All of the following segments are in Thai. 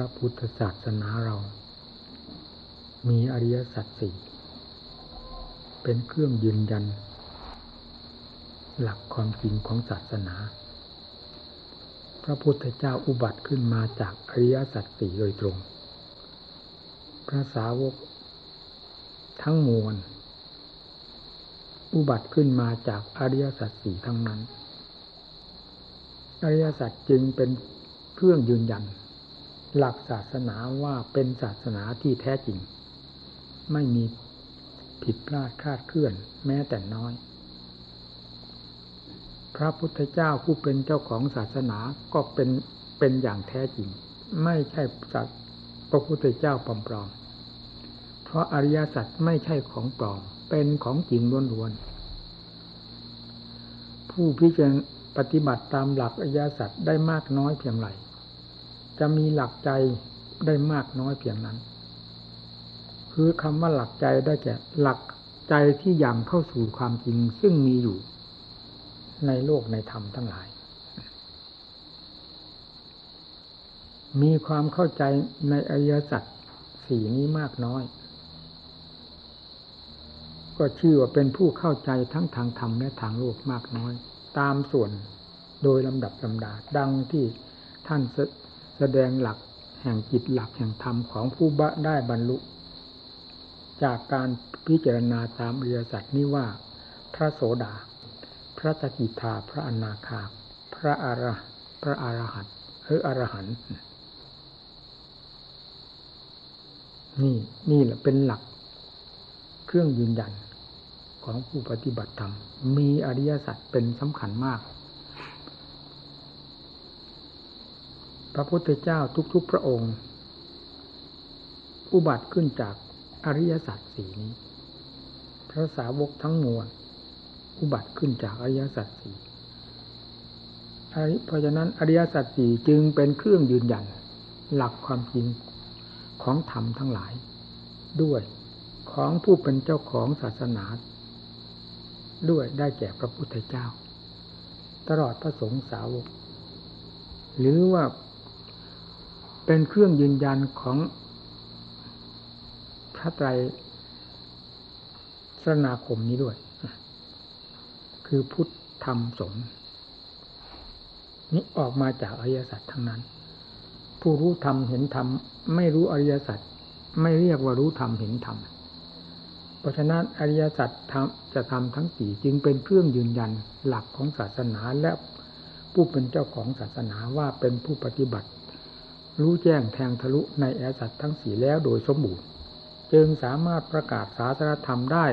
พระพุทธศาสนาเรามีอริยสัจสี่เป็นเครื่องยืนยันหลักความจริงของศาสนาพระพุทธเจ้าอุบัติขึ้นมาจากอริยสัจสี่โดยตรงพระสาวกทั้งมวลอุบัติขึ้นมาจากอริยสัจสี่ทั้งนั้นอริยสัจจึงเป็นเครื่องยืนยันหลักศาสนาว่าเป็นศาสนาที่แท้จริงไม่มีผิดพลาดคลาดเคลื่อนแม้แต่น้อยพระพุทธเจ้าผู้เป็นเจ้าของศาสนาก็เป็นอย่างแท้จริงไม่ใช่พระพุทธเจ้าปลอมๆเพราะอริยสัจไม่ใช่ของปลอมเป็นของจริงล้วนๆผู้พิจารณาปฏิบัติตามหลักอริยสัจได้มากน้อยเพียงไรจะมีหลักใจได้มากน้อยเพียงนั้นคือคำว่าหลักใจได้แก่หลักใจที่ยังเข้าสู่ความจริงซึ่งมีอยู่ในโลกในธรรมทั้งหลายมีความเข้าใจในอริยสัจสี่นี้มากน้อยก็ชื่อว่าเป็นผู้เข้าใจทั้งทางธรรมและทางโลกมากน้อยตามส่วนโดยลำดับลำดาดังที่ท่านแสดงหลักแห่งจิตหลักแห่งธรรมของผู้บะได้บรรลุจากการพิจารณาตามอริยสัจนี้ว่าพระโสดาพระสกิทาพระอนาคาพระอรหันต์อรหันต์นี่แหละเป็นหลักเครื่องยืนยันของผู้ปฏิบัติธรรมมีอริยสัจเป็นสำคัญมากพระพุทธเจ้าทุกๆพระองค์อุบัติขึ้นจากอริยสัจสี่นี้พระสาวกทั้งมวลอุบัติขึ้นจากอริยสัจสี่เพราะฉะนั้นอริยสัจสี่จึงเป็นเครื่องยืนยันหลักความจริงของธรรมทั้งหลายด้วยของผู้เป็นเจ้าของศาสนาด้วยได้แก่พระพุทธเจ้าตลอดพระสงฆ์สาวกหรือว่าเป็นเครื่องยืนยันของพระไตรสรณาคมนี้ด้วยคือพุทธธรรมสงฆ์นี้ออกมาจากอริยสัจทั้งนั้นผู้รู้ธรรมเห็นธรรมไม่รู้อริยสัจไม่เรียกว่ารู้ธรรมเห็นธรรมเพราะฉะนั้นอริยสัจจะทำทั้งสี่จึงเป็นเครื่องยืนยันหลักของศาสนาและผู้เป็นเจ้าของศาสนาว่าเป็นผู้ปฏิบัติรู้แจ้งแทงทะลุในอริยสัจทั้งสี่แล้วโดยสมบูรณ์จึงสามารถประกาศศาสนธรรมได้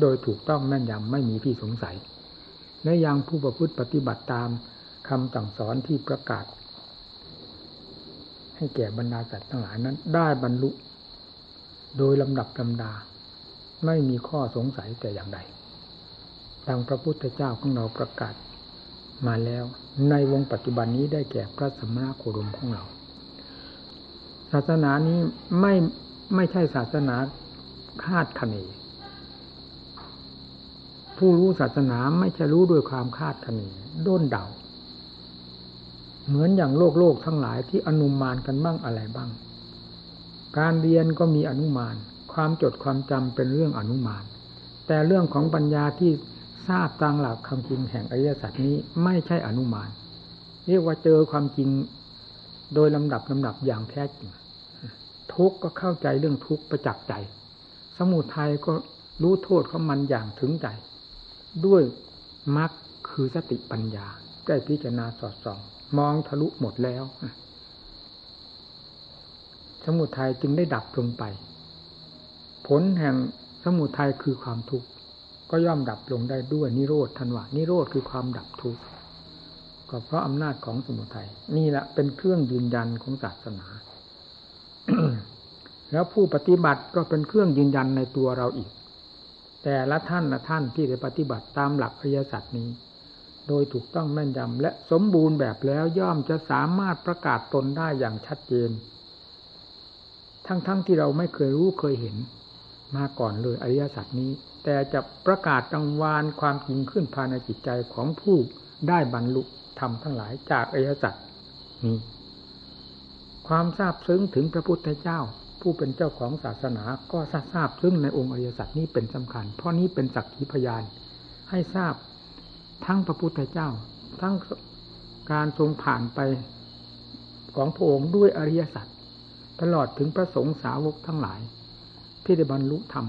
โดยถูกต้องแม่นยำไม่มีที่สงสัยและยังผู้ประพฤติปฏิบัติตามคำสั่งสอนที่ประกาศให้แก่บรรดาสัตว์ทั้งหลายนั้นได้บรรลุโดยลำดับลำดาไม่มีข้อสงสัยแต่อย่างใดดังพระพุทธเจ้าของเราประกาศมาแล้วในวงปัจจุบันนี้ได้แก่พระสัมมาโคดมของเราศาสนานี้ไม่ใช่ศาสนาคาดคะเนผู้รู้ศาสนาไม่ใช่รู้ด้วยความคาดคะเนด้นเดาเหมือนอย่างโลกทั้งหลายที่อนุมานกันบ้างอะไรบ้างการเรียนก็มีอนุมานความจดความจำเป็นเรื่องอนุมานแต่เรื่องของปัญญาที่ทราบตามหลักความจริงแห่งอริยสัจนี้ไม่ใช่อนุมานเรียกว่าเจอความจริงโดยลำดับอย่างแท้จริงทุกข์ก็เข้าใจเรื่องทุกข์ประจักษ์ใจสมุทัยก็รู้โทษของมันอย่างถึงใจด้วยมรรคคือสติปัญญาได้พิจารณาสอดส่องมองทะลุหมดแล้วสมุทัยจึงได้ดับลงไปผลแห่งสมุทัยคือความทุกข์ก็ย่อมดับลงได้ด้วยนิโรธทันวะนิโรธคือความดับทุกข์ก็เพราะอำนาจของสมุทัยนี่แหละเป็นเครื่องยืนยันของศาสนา แล้วผู้ปฏิบัติก็เป็นเครื่องยืนยันในตัวเราอีกแต่ละท่านที่ได้ปฏิบัติตามหลักอริยสัจนี้โดยถูกต้องแม่นยำและสมบูรณ์แบบแล้วย่อมจะสามารถประกาศตนได้อย่างชัดเจนทั้งที่เราไม่เคยรู้เคยเห็นมาก่อนเลยอริยสัจนี้แต่จะประกาศกังวานความจริงขึ้นภายในจิตใจของผู้ได้บรรลุธรรมทั้งหลายจากอริยสัจนี้ ความทราบซึ้งถึงพระพุทธเจ้าผู้เป็นเจ้าของศาสนาก็ทราบซึ้งในองค์อริยสัจนี้เป็นสำคัญเพราะนี้เป็นสักขีพยานให้ทราบทั้งพระพุทธเจ้าทั้งการทรงผ่านไปของพระองค์ด้วยอริยสัจตลอดถึงพระสงฆ์สาวกทั้งหลายที่ได้บรรลุธรรม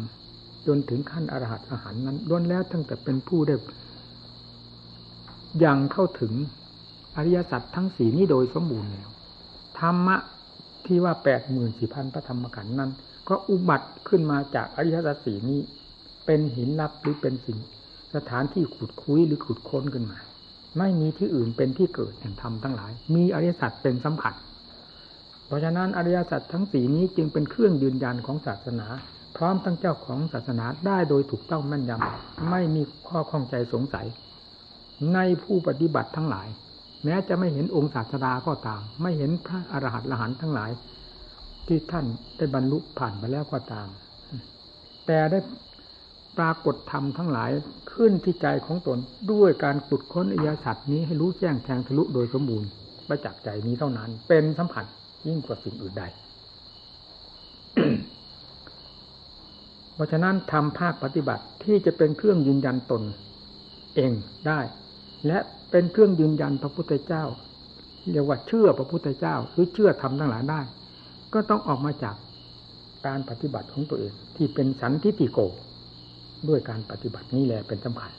จนถึงขั้นอรหัตอรหันต์นั้นล้วนแล้วตั้งแต่เป็นผู้ได้ยังเข้าถึงอริยสัจทั้งสี่นี้โดยสมบูรณ์แล้วธรรมะที่ว่า 84,000 พระธรรมขันธ์นั้นก็อุบัติขึ้นมาจากอริยสัจสี่นี้เป็นหินลับหรือเป็นสิ่งสถานที่ขุดคุ้ยหรือขุดค้นขึ้นมาไม่มีที่อื่นเป็นที่เกิดแห่งธรรมทั้งหลายมีอริยสัจเป็นสำคัญเพราะฉะนั้นอริยสัจทั้งสี่นี้จึงเป็นเครื่องยืนยันของศาสนาพร้อมทั้งเจ้าของศาสนาได้โดยถูกต้องแม่นยำไม่มีข้อข้องใจสงสัยในผู้ปฏิบัติทั้งหลายแม้จะไม่เห็นองค์ศาสดาก็ตามไม่เห็นพระอรหันต์ละหันทั้งหลายที่ท่านได้บรรลุผ่านมาแล้วก็ตามแต่ได้ปรากฏธรรมทั้งหลายขึ้นที่ใจของตนด้วยการขุดค้นอริยสัจนี้ให้รู้แจ้งแทงทะลุโดยสมบูรณ์ประจักษ์ใจนี้เท่านั้นเป็นสำคัญยิ่งกว่าสิ่งอื่นใด เพราะฉะนั้นทำภาคปฏิบัติที่จะเป็นเครื่องยืนยันตนเองได้และเป็นเครื่องยืนยันพระพุทธเจ้าเรียกว่าเชื่อพระพุทธเจ้าหรือเชื่อธรรมทั้งหลายได้ก็ต้องออกมาจากการปฏิบัติของตัวเองที่เป็นสันทิฏฐิโกด้วยการปฏิบัตินี้แหละเป็นสำคัญ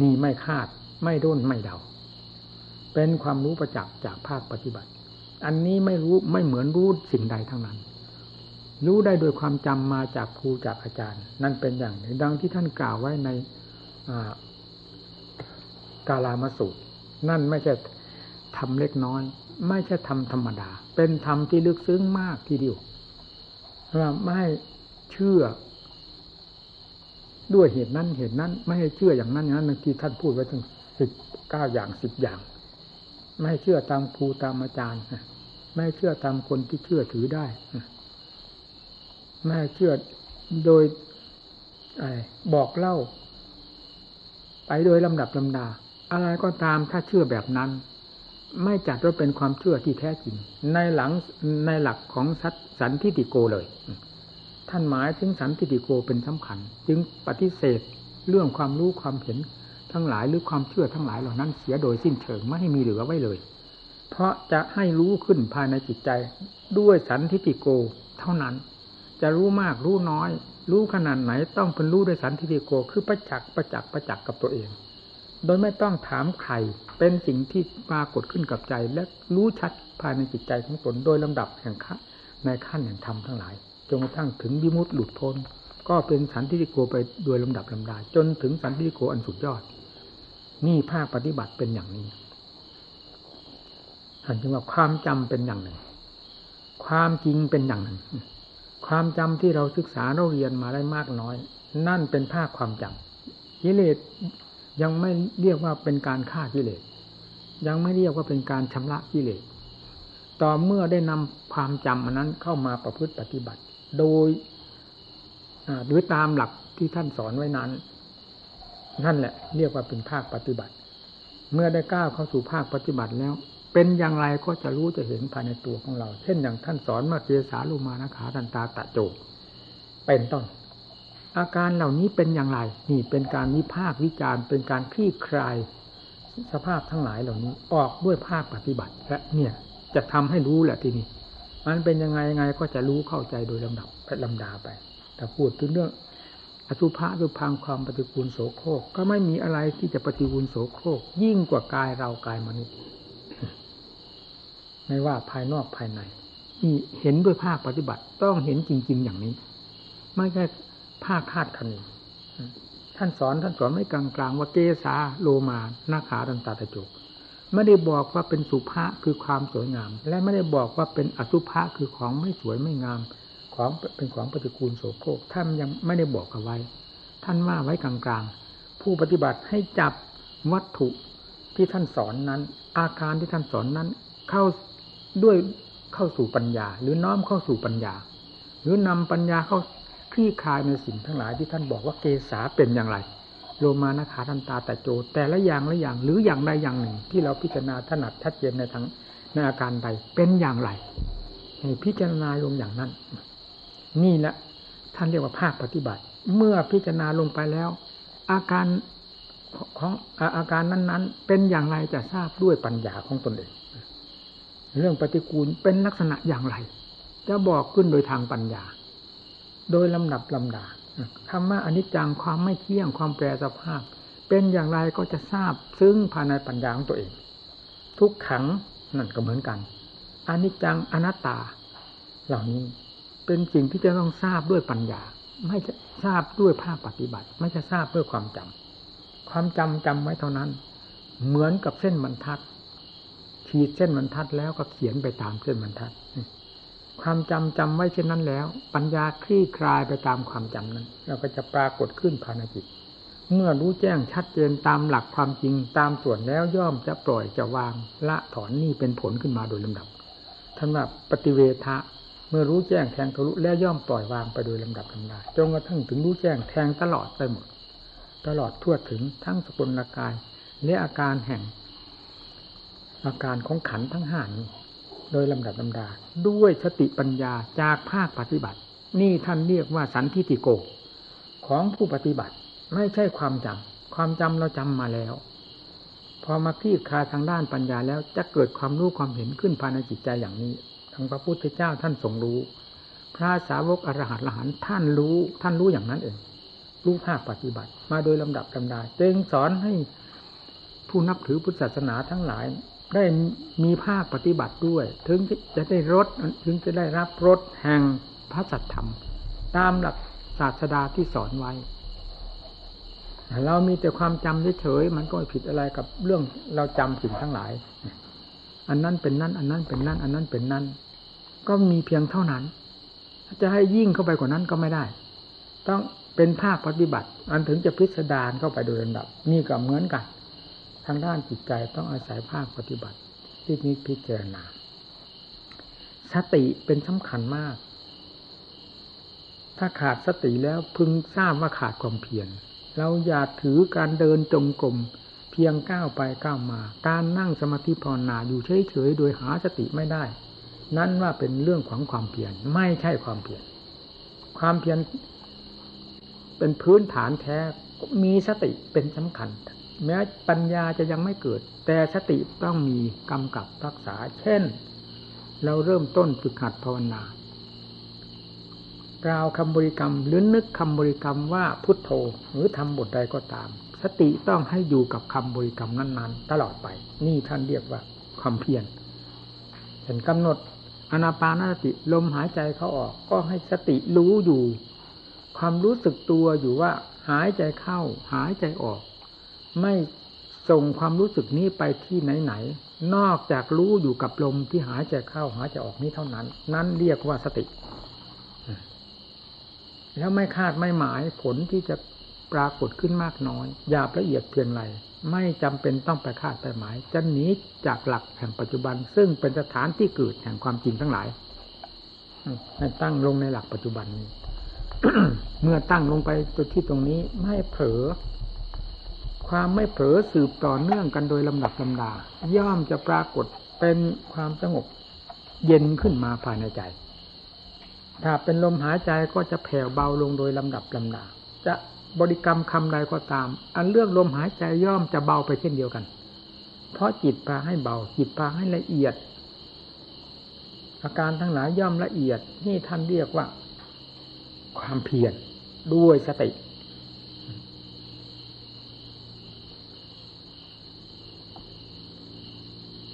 นี่ไม่คาดไม่ด้นไม่เดาเป็นความรู้ประจักษ์จากภาคปฏิบัติอันนี้ไม่รู้ไม่เหมือนรู้สิ่งใดทั้งนั้นรู้ได้โดยความจำมาจากครูจากอาจารย์นั่นเป็นอย่างหนึ่งดังที่ท่านกล่าวไว้ในกาลามสูตรนั่นไม่ใช่ทำเล็กน้อยไม่ใช่ทำธรรมดาเป็นธรรมที่ลึกซึ้งมากทีเดียวเราไม่เชื่อด้วยเหตุนั้นเหตุนั้นไม่ให้เชื่ออย่างนั้นอย่างนั้นที่ท่านพูดไว้ถึง19อย่าง10อย่างไม่ให้เชื่อตามครูตามอาจารย์ไม่ให้เชื่อตามคนที่เชื่อถือได้ไม่ให้เชื่อโดยบอกเล่าไปโดยลำดับลำดาอะไรก็ตามถ้าเชื่อแบบนั้นไม่จัดว่าเป็นความเชื่อที่แท้จริงในหลักของสันทิฏฐิโกเลยท่านหมายถึงสันทิฏฐิโกเป็นสำคัญจึงปฏิเสธเรื่องความรู้ความเห็นทั้งหลายหรือความเชื่อทั้งหลายเหล่านั้นเสียโดยสิ้นเชิงไม่ให้มีเหลือไว้เลยเพราะจะให้รู้ขึ้นภายในจิตใจด้วยสันทิฏฐิโกเท่านั้นจะรู้มากรู้น้อยรู้ขนาดไหนต้องเป็นรู้ด้วยสันทิฏฐิโกคือประจักษ์กับตัวเองโดยไม่ต้องถามใครเป็นสิ่งที่ปรากฏขึ้นกับใจและรู้ชัดภายในจิตใจของตนโดยลำดับแห่งขั้นในขั้นแห่งธรรมทั้งหลายจนกระทั่งถึงวิมุตติหลุดพ้นก็เป็นสันทิฏฐิโกไปโดยลำดับลำดาจนถึงสันทิฏฐิโกอันสุดยอดนี่ภาคปฏิบัติเป็นอย่างนี้ท่านจึงว่าความจำเป็นอย่างหนึ่งความจริงเป็นอย่างหนึ่งความจำที่เราศึกษาเราเรียนมาได้มากน้อยนั่นเป็นภาคความจำกิเลสยังไม่เรียกว่าเป็นการฆ่ากิเลสยังไม่เรียกว่าเป็นการชำระกิเลสต่อเมื่อได้นำความจำอันนั้นเข้ามาประพฤติปฏิบัติโดยตามหลักที่ท่านสอนไว้นั้นนั่นแหละเรียกว่าเป็นภาคปฏิบัติเมื่อได้ก้าวเข้าสู่ภาคปฏิบัติแล้วเป็นอย่างไรก็จะรู้จะเห็นภายในตัวของเราเช่นอย่างท่านสอนมาเกสาโลมานะขาทันตาตะโจเป็นต้นอาการเหล่านี้เป็นอย่างไรนี่เป็นการวิพากษ์วิจารณ์เป็นการคลี่คลายสภาพทั้งหลายเหล่านี้ออกด้วยภาคปฏิบัติและเนี่ยจะทำให้รู้แหละทีนี้มันเป็นยังไงยังไงก็จะรู้เข้าใจโดยลำดับลำดาไปแต่พูดถึงเรื่องอสุภะคือพังความปฏิกูลโสโครกก็ไม่มีอะไรที่จะปฏิกูลโสโครกยิ่งกว่ากายเรากายมนุษย์ไม่ว่าภายนอกภายในนี่เห็นด้วยภาคปฏิบัติต้องเห็นจริงๆอย่างนี้ไม่ใช่ภาคคาดคะเนท่านสอนไม่กลางๆว่าเกสาโลมานาขาดันตาตะโจกไม่ได้บอกว่าเป็นสุภะคือความสวยงามและไม่ได้บอกว่าเป็นอสุภะคือของไม่สวยไม่งามของเป็นของปฏิกูลโสโครกท่านยังไม่ได้บอกเอาไว้ท่านว่าไว้กลางๆผู้ปฏิบัติให้จับวัตถุที่ท่านสอนนั้นอาการที่ท่านสอนนั้นเข้าสู่ปัญญาหรือน้อมเข้าสู่ปัญญาหรือนำปัญญาเข้าคลี่คลายในสิ่งทั้งหลายที่ท่านบอกว่าเกสาเป็นอย่างไรโลมานะขาทันตาตะโจแต่ละอย่างหรืออย่างใดอย่างหนึ่งที่เราพิจารณาถนัดชัดเจนในทาง ในอาการใดเป็นอย่างไรให้พิจารณาลงอย่างนั้นนี่แหละท่านเรียกว่าภาคปฏิบัติเมื่อพิจารณาลงไปแล้วอาการของอาการนั้นๆเป็นอย่างไรจะทราบด้วยปัญญาของตนเองเรื่องปฏิกูลเป็นลักษณะอย่างไรจะบอกขึ้นโดยทางปัญญาโดยลำดับลำดาคำว่าอนิจจังความไม่เที่ยงความแปรสภาพเป็นอย่างไรก็จะทราบซึ่งภายในปัญญาของตัวเองทุกขังนั่นก็เหมือนกันอนิจจังอนัตตาเหล่านี้เป็นสิ่งที่จะต้องทราบด้วยปัญญาไม่จะทราบด้วยภาคปฏิบัติไม่จะทราบด้วยความจำความจำจำไว้เท่านั้นเหมือนกับเส้นบรรทัดขีดเส้นบรรทัดแล้วก็เขียนไปตามเส้นบรรทัดความจำไว้เช่นนั้นแล้วปัญญาคลี่คลายไปตามความจำนั้นเราก็จะปรากฏขึ้นภายในจิตเมื่อรู้แจ้งชัดเจนตามหลักความจริงตามส่วนแล้วย่อมจะปล่อยจะวางละถอนนี่เป็นผลขึ้นมาโดยลำดับท่านว่าปฏิเวทะเมื่อรู้แจ้งแทงทะลุแล้วย่อมปล่อยวางไปโดยลำดับลำดาจนกระทั่งถึงรู้แจ้งแทงตลอดไปหมดตลอดทั่วถึงทั้งสกลกายและอาการแห่งอาการของขันธ์ทั้งห้านี้โดยลำดับลำดาด้วยสติปัญญาจากภาคปฏิบัตินี่ท่านเรียกว่าสันทิฏฐิโกของผู้ปฏิบัติไม่ใช่ความจำความจำเราจำมาแล้วพอมาคลี่คลายทางด้านปัญญาแล้วจะเกิดความรู้ความเห็นขึ้นภายในจิตใจอย่างนี้ทั้งพระพุทธเจ้าท่านทรงรู้พระสาวกอรหันต์ท่านรู้อย่างนั้นเองรู้ภาคปฏิบัติมาโดยลำดับลำดาจึงสอนให้ผู้นับถือพุทธศาสนาทั้งหลายได้มีภาคปฏิบัติด้วยถึงจะได้รับรสแห่งพระสัจธรรมตามหลักศาสดาที่สอนไว้เรามีแต่ความจำเฉยๆมันก็ผิดอะไรกับเรื่องเราจำสิ่งทั้งหลายอันนั้นเป็นนั้นอันนั้นเป็นนั้นอันนั้นเป็นนั้นก็มีเพียงเท่านั้นจะให้ยิ่งเข้าไปกว่านั้นก็ไม่ได้ต้องเป็นภาคปฏิบัติอันถึงจะพิสดารเข้าไปโดยลำดับนี่ก็เหมือนกันทางด้านจิตใจต้องอาศัยภาคปฏิบัติที่นิพพิจารณาสติเป็นสำคัญมากถ้าขาดสติแล้วพึงทราบว่าขาดความเพียรเราอย่าถือการเดินจงกรมเพียงก้าวไปก้าวมาการนั่งสมาธิภาวนาอยู่เฉยๆโดยหาสติไม่ได้นั้นว่าเป็นเรื่องของความเพียรไม่ใช่ความเพียรความเพียรเป็นพื้นฐานแท้มีสติเป็นสำคัญแม้ปัญญาจะยังไม่เกิดแต่สติต้องมีกำกับรักษาเช่นเราเริ่มต้นฝึกหัดภาวนากล่าวคำบริกรรมหรือนึกคำบริกรรมว่าพุทโธหรือทำบทใดก็ตามสติต้องให้อยู่กับคำบริกรรมนั้นๆตลอดไปนี่ท่านเรียกว่าความเพียรเห็นกำหนดอานาปานสติลมหายใจเข้าออกก็ให้สติรู้อยู่ความรู้สึกตัวอยู่ว่าหายใจเข้าหายใจออกไม่ส่งความรู้สึกนี้ไปที่ไหนๆนอกจากรู้อยู่กับลมที่หายใจเข้าหายใจออกนี้เท่านั้นนั่นเรียกว่าสติแล้วไม่คาดไม่หมายผลที่จะปรากฏขึ้นมากน้อยหยาบละเอียดเพียงไรไม่จำเป็นต้องไปคาดไปหมายจะหนีจากหลักแห่งปัจจุบันซึ่งเป็นสถานที่เกิดแห่งความจริงทั้งหลายให้ตั้งลงในหลักปัจจุบันนี้ เมื่อตั้งลงไปที่ตรงนี้ไม่เผลอความไม่เผลอสืบต่อเนื่องกันโดยลำดับลำดาย่อมจะปรากฏเป็นความสงบเย็นขึ้นมาภายในใจถ้าเป็นลมหายใจก็จะแผ่วเบาลงโดยลำดับลำดาจะบริกรรมคำใดก็ตามอันเรื่องลมหายใจย่อมจะเบาไปเช่นเดียวกันเพราะจิตพาให้เบาจิตพาให้ละเอียดอาการทั้งหลายย่อมละเอียดนี่ท่านเรียกว่าความเพียรด้วยสติ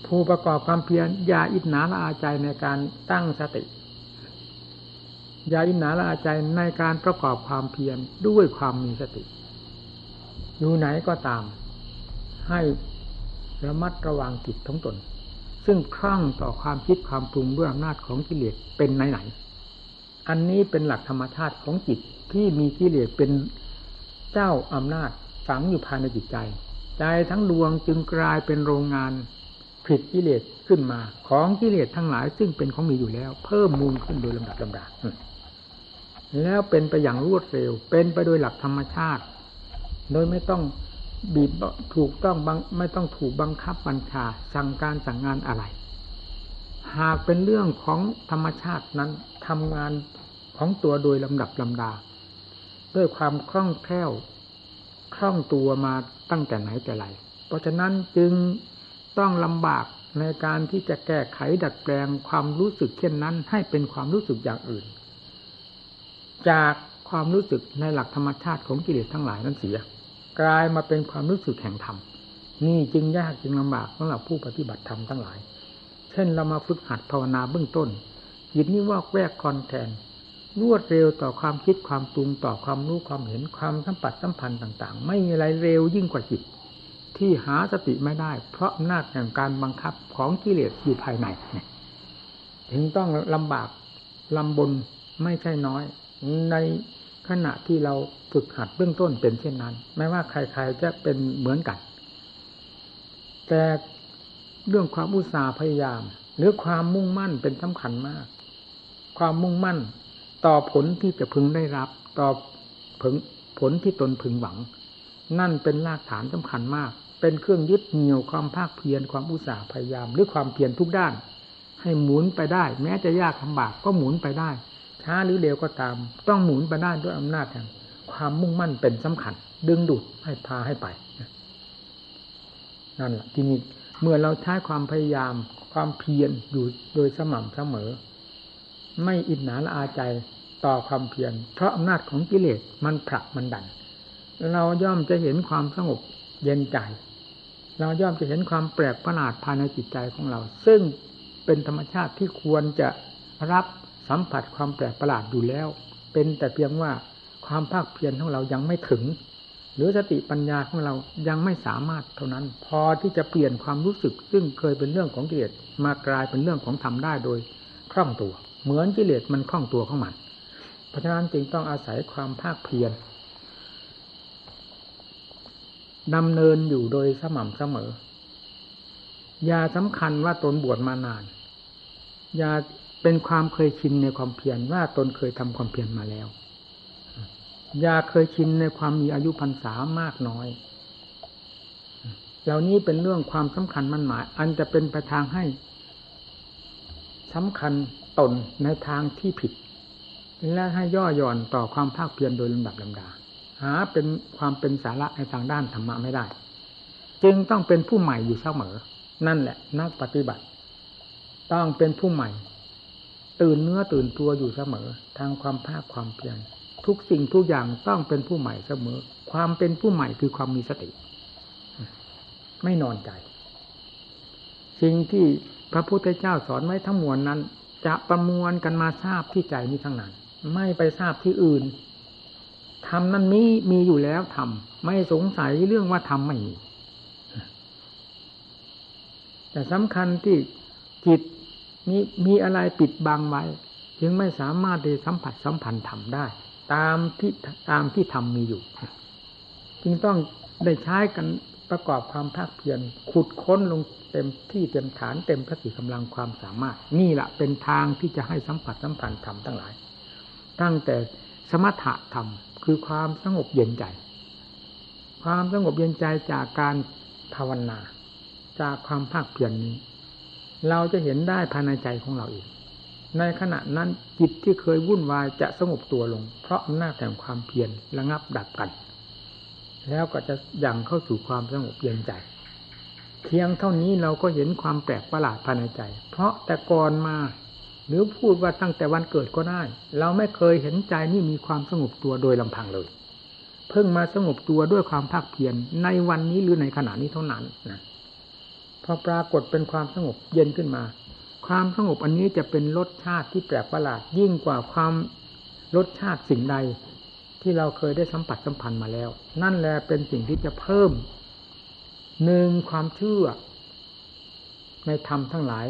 ผู้ประกอบความเพียรอย่าอิจฉาละอาใจในการตั้งสติอย่าอิจฉาละอาใจในการประกอบความเพียรด้วยความมีสติอยู่ไหนก็ตามให้ระมัดระวังจิตของตนซึ่งคล่องต่อความคิดความปรุงด้วยอำนาจของกิเลสเป็นไหนอันนี้เป็นหลักธรรมชาติของจิตที่มีกิเลสเป็นเจ้าอำนาจฝังอยู่ภายในจิตใจใจทั้งดวงจึงกลายเป็นโรงงานผลิตกิเลสขึ้นมาของกิเลสทั้งหลายซึ่งเป็นของมีอยู่แล้วเพิ่มมูลขึ้นโดยลำดับลำดาแล้วเป็นไปอย่างรวดเร็วเป็นไปโดยหลักธรรมชาติโดยไม่ต้องบีบถูกต้องไม่ต้องถูกบังคับบัญชาสั่งการสั่งงานอะไร หากเป็นเรื่องของธรรมชาตินั้นทำงานของตัวโดยลำดับลำดาด้วยความคล่องแคล่วคล่องตัวมาตั้งแต่ไหนแต่ไรเพราะฉะนั้นจึงต้องลำบากในการที่จะแก้ไขดัดแปลงความรู้สึกเช่นนั้นให้เป็นความรู้สึกอย่างอื่นจากความรู้สึกในหลักธรรมชาติของกิเลสทั้งหลายนั้นเสียกลายมาเป็นความรู้สึกแห่งธรรมนี่จึงยากจึงลำบากสำหรับผู้ปฏิบัติธรรมทั้งหลายเช่นเรามาฝึกหัดภาวนาเบื้องต้นจิตนี้วอกแวกคอนแทนรวดเร็วต่อความคิดความปรุงต่อความรู้ความเห็นความสัมผัสสัมพันธ์ต่างๆไม่มีอะไรเร็วยิ่งกว่าจิตที่หาสติไม่ได้เพราะอำนาจแห่งการบังคับของกิเลสอยู่ภายในถึงต้องลำบากลำบนไม่ใช่น้อยในขณะที่เราฝึกหัดเบื้องต้นเป็นเช่นนั้นไม่ว่าใครๆจะเป็นเหมือนกันแต่เรื่องความอุตสาห์พยายามหรือความมุ่งมั่นเป็นสำคัญมากความมุ่งมั่นต่อผลที่จะพึงได้รับต่อผลที่ตนพึงหวังนั่นเป็นรากฐานสำคัญมากเป็นเครื่องยึดเหนี่ยวความภาคเพียรความอุตสาห์พยายามหรือความเพียรทุกด้านให้หมุนไปได้แม้จะยากลำบากก็หมุนไปได้ช้าหรือเร็วก็ตามต้องหมุนไปได้ด้วยอำนาจแห่งความมุ่งมั่นเป็นสำคัญดึงดูดให้พาให้ไปนั่นแหละที่นี่เมื่อเราใช้ความพยายามความเพียรอยู่โดยสม่ำเสมอไม่อิจฉาละอาใจต่อความเพียรเพราะอำนาจของกิเลสมันผลักมันดันเราย่อมจะเห็นความสงบเย็นใจเราย่อมจะเห็นความแปลกประหลาดภายในจิตใจของเราซึ่งเป็นธรรมชาติที่ควรจะรับสัมผัสความแปลกประหลาดอยู่แล้วเป็นแต่เพียงว่าความภาคเพียรของเรายังไม่ถึงหรือสติปัญญาของเรายังไม่สามารถเท่านั้นพอที่จะเปลี่ยนความรู้สึกซึ่งเคยเป็นเรื่องของกิเลสมากลายเป็นเรื่องของธรรมได้โดยคล่องตัวเหมือนกิเลสมันคล่องตัวของมันเพราะฉะนั้นจึงต้องอาศัยความภาคเพียรดำเนินอยู่โดยสม่ำเสมออย่าสำคัญว่าตนบวชมานานอย่าเป็นความเคยชินในความเพียรว่าตนเคยทำความเพียรมาแล้วอย่าเคยชินในความมีอายุพรรษามากน้อยเหล่านี้เป็นเรื่องความสำคัญมั่นหมายอันจะเป็นไปทางให้สำคัญตนในทางที่ผิดและให้ย่อหย่อนต่อความภาคเพียรโดยลำดับลำดาหาเป็นความเป็นสาระในทางด้านธรรมะไม่ได้จึงต้องเป็นผู้ใหม่อยู่เสมอนั่นแหละนักปฏิบัติต้องเป็นผู้ใหม่ตื่นเนื้อตื่นตัวอยู่เสมอทางความภาคความเพียรทุกสิ่งทุกอย่างต้องเป็นผู้ใหม่เสมอความเป็นผู้ใหม่คือความมีสติไม่นอนใจสิ่งที่พระพุทธเจ้าสอนไว้ทั้งมวลนั้นจะประมวลกันมาทราบที่ใจนี้ทั้งนั้นไม่ไปทราบที่อื่นธรรมนั้นมีอยู่แล้วธรรมไม่สงสัยเรื่องว่าธรรมไม่มีแต่สำคัญที่จิตมีอะไรปิดบังไว้จึงไม่สามารถได้สัมผัสสัมพันธ์ธรรมได้ตามที่ธรรมมีอยู่จึงต้องได้ใช้กันประกอบความภาคเพียรขุดค้นลงเต็มที่เต็มฐานเต็มสติกำลังความสามารถนี่แหละเป็นทางที่จะให้สัมผัสสัมพันธ์ธรรมทั้งหลายตั้งแต่สมถะธรรมคือความสงบเย็นใจความสงบเย็นใจจากการภาวนาจากความภาคเพียรนี้เราจะเห็นได้ภายในใจของเราเองในขณะนั้นจิตที่เคยวุ่นวายจะสงบตัวลงเพราะอำนาจแห่งความเพียรระงับดับกันแล้วก็จะยังเข้าสู่ความสงบเย็นใจเพียงเท่านี้เราก็เห็นความแปลกประหลาดภายในใจเพราะแต่ก่อนมาหรือพูดว่าตั้งแต่วันเกิดก็ได้เราไม่เคยเห็นใจนี่มีความสงบตัวโดยลำพังเลยเพิ่งมาสงบตัวด้วยความภาคเพียรในวันนี้หรือในขณะนี้เท่านั้นนะพอปรากฏเป็นความสงบเย็นขึ้นมาความสงบอันนี้จะเป็นรสชาติที่แปลกประหลาดยิ่งกว่าความรสชาติสิ่งใดที่เราเคยได้สัมผัสสัมพันธ์มาแล้วนั่นแหละเป็นสิ่งที่จะเพิ่มหนึ่งความเชื่อในธรรมทั้งหลาย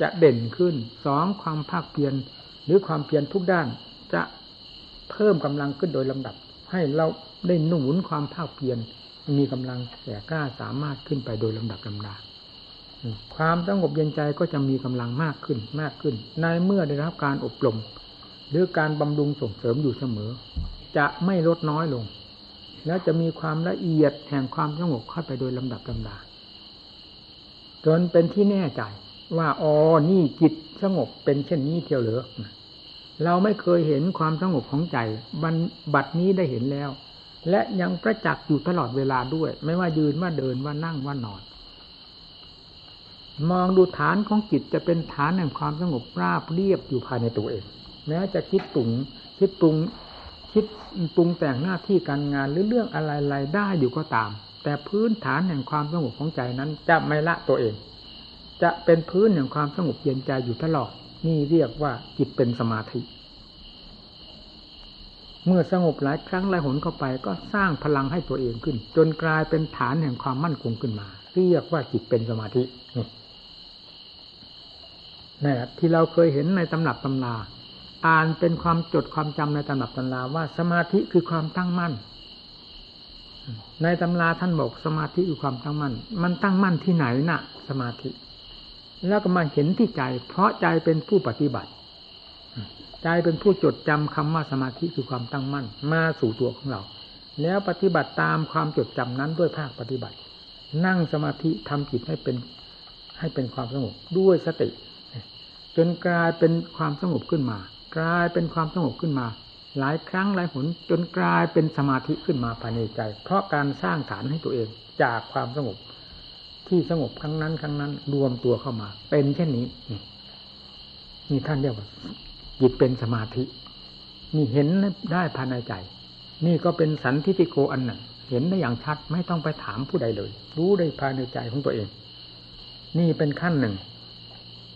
จะเด่นขึ้นสองความภาคเพียรหรือความเพียรทุกด้านจะเพิ่มกำลังขึ้นโดยลำดับให้เราได้หนุนความภาคเพียรมีกำลังแก่กล้าสามารถขึ้นไปโดยลำดับลำดาความสงบเย็นใจก็จะมีกำลังมากขึ้นมากขึ้นในเมื่อได้รับการอบรมหรือการบำรุงส่งเสริมอยู่เสมอจะไม่ลดน้อยลงแล้วจะมีความละเอียดแห่งความสงบเข้าไปโดยลำดับลำดาจนเป็นที่แน่ใจ ว่าอ๋อนี่จิตสงบเป็นเช่นนี้เที่ยวเหรอเราไม่เคยเห็นความสงบของใจบัดนี้ได้เห็นแล้วและยังประจักษ์อยู่ตลอดเวลาด้วยไม่ว่ายืนว่าเดินว่านั่งว่านอนมองดูฐานของจิตจะเป็นฐานแห่งความสงบราบเรียบอยู่ภายในตัวเองแม้จะคิดปรุงแต่งหน้าที่การงานหรือเรื่องอะไรๆได้อยู่ก็ตามแต่พื้นฐานแห่งความสงบของใจนั้นจะไม่ละตัวเองจะเป็นพื้นแห่งความสงบเย็นใจอยู่ตลอดนี่เรียกว่าจิตเป็นสมาธิเมื่อสงบหลายครั้งหลายหนเข้าไปก็สร้างพลังให้ตัวเองขึ้นจนกลายเป็นฐานแห่งความมั่นคงขึ้นมาเรียกว่าจิตเป็นสมาธินี่แหละที่เราเคยเห็นในตำหนักตำนาอ่านเป็นความจดความจำในตำหนักตำนาว่าสมาธิคือความตั้งมั่นในตำราท่านบอกสมาธิคือความตั้งมั่นมันตั้งมั่นที่ไหนน่ะสมาธิแล้วก็มาเห็นที่ใจเพราะใจเป็นผู้ปฏิบัติใจเป็นผู้จดจำคำว่าสมาธิคือความตั้งมั่นมาสู่ตัวของเราแล้วปฏิบัติตามความจดจำนั้นด้วยภาคปฏิบัตินั่งสมาธิทำจิตให้เป็นความสงบด้วยสติจนกลายเป็นความสงบขึ้นมากลายเป็นความสงบขึ้นมาหลายครั้งหลายหนจนกลายเป็นสมาธิขึ้นมาภายในใจเพราะการสร้างฐานให้ตัวเองจากความสงบที่สงบครั้งนั้นรวมตัวเข้ามาเป็นเช่นนี้นี่ท่านเรียกว่าจิตเป็นสมาธินี่เห็นได้ภายในใจนี่ก็เป็นสันทิฏฐิโกอันหนึ่งเห็นได้อย่างชัดไม่ต้องไปถามผู้ใดเลยรู้ได้ภายในใจของตัวเองนี่เป็นขั้นหนึ่ง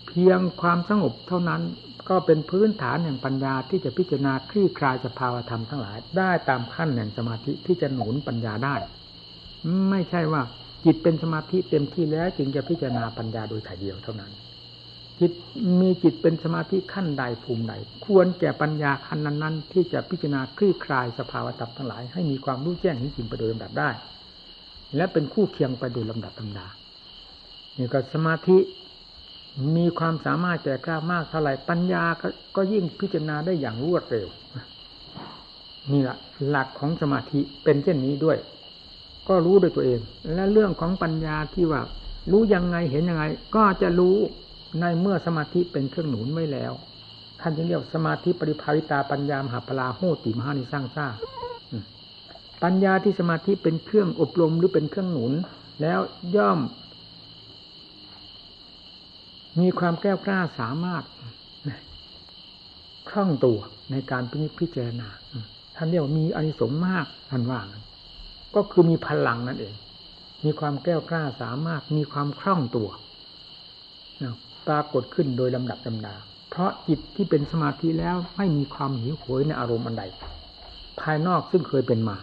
เพียงความสงบเท่านั้นก็เป็นพื้นฐานแห่งปัญญาที่จะพิจารณาคลี่คลายสภาวธรรมทั้งหลายได้ตามขั้นแห่งสมาธิที่จะหนุนปัญญาได้ไม่ใช่ว่าจิตเป็นสมาธิเต็มที่แล้วจึงจะพิจารณาปัญญาโดยถ่ายเดียวเท่านั้นจิตมีจิตเป็นสมาธิขั้นใดภูมิใดควรแก่ปัญญาขั้นนั้นๆที่จะพิจารณาคลี่คลายสภาวธรรมทั้งหลายให้มีความรู้แจ้งจริงไปโดยลำดับได้และเป็นคู่เคียงไปโดยลำดับธรรมดานี่ก็สมาธิมีความสามารถแก่กล้ามากเท่าไหร่ปัญญาก็ยิ่งพิจารณาได้อย่างรวดเร็วนี่แหละหลักของสมาธิเป็นเช่นนี้ด้วยก็รู้ด้วยตัวเองและเรื่องของปัญญาที่ว่ารู้ยังไงเห็นยังไงก็จะรู้ในเมื่อสมาธิเป็นเครื่องหนุนไว้แล้วท่านจึงเรียกสมาธิปริภาวิตาปัญญามหาปราโหติมหานิสร้างซ่าปัญญาที่สมาธิเป็นเครื่องอบรมหรือเป็นเครื่องหนุนแล้วย่อมมีความแก้วกล้าสามารถคล่องตัวในการพิจารณาท่านเรียกว่ามีอานิสงส์มากท่านว่าก็คือมีพลังนั่นเองมีความแก้วกล้าสามารถมีความคล่องตัวปรากฏขึ้นโดยลำดับลำดาเพราะจิตที่เป็นสมาธิแล้วไม่มีความหิวโหยในอารมณ์อันใดภายนอกซึ่งเคยเป็นมา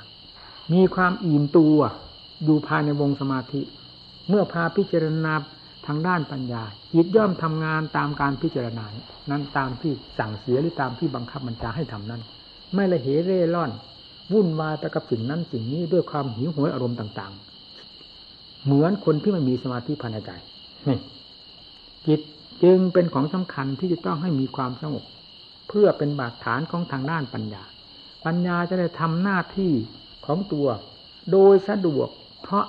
มีความอิ่มตัวอยู่ภายในวงสมาธิเมื่อพาพิจารณาทางด้านปัญญาจิตย่อมทำงานตามการพิจารณานั้นตามที่สั่งเสียหรือตามที่บังคับบัญชาให้ทำนั้นไม่ละเหเร่ร่อนวุ่นวายไปกับสิ่งนั้นสิ่งนี้ด้วยความหิวโหยอารมณ์ต่างๆเหมือนคนที่ไม่มีสมาธิภายในใจจิตจึงเป็นของสำคัญที่จะต้องให้มีความสงบเพื่อเป็นบาดฐานของทางด้านปัญญาปัญญาจะได้ทำหน้าที่ของตัวโดยสะดวกเพราะ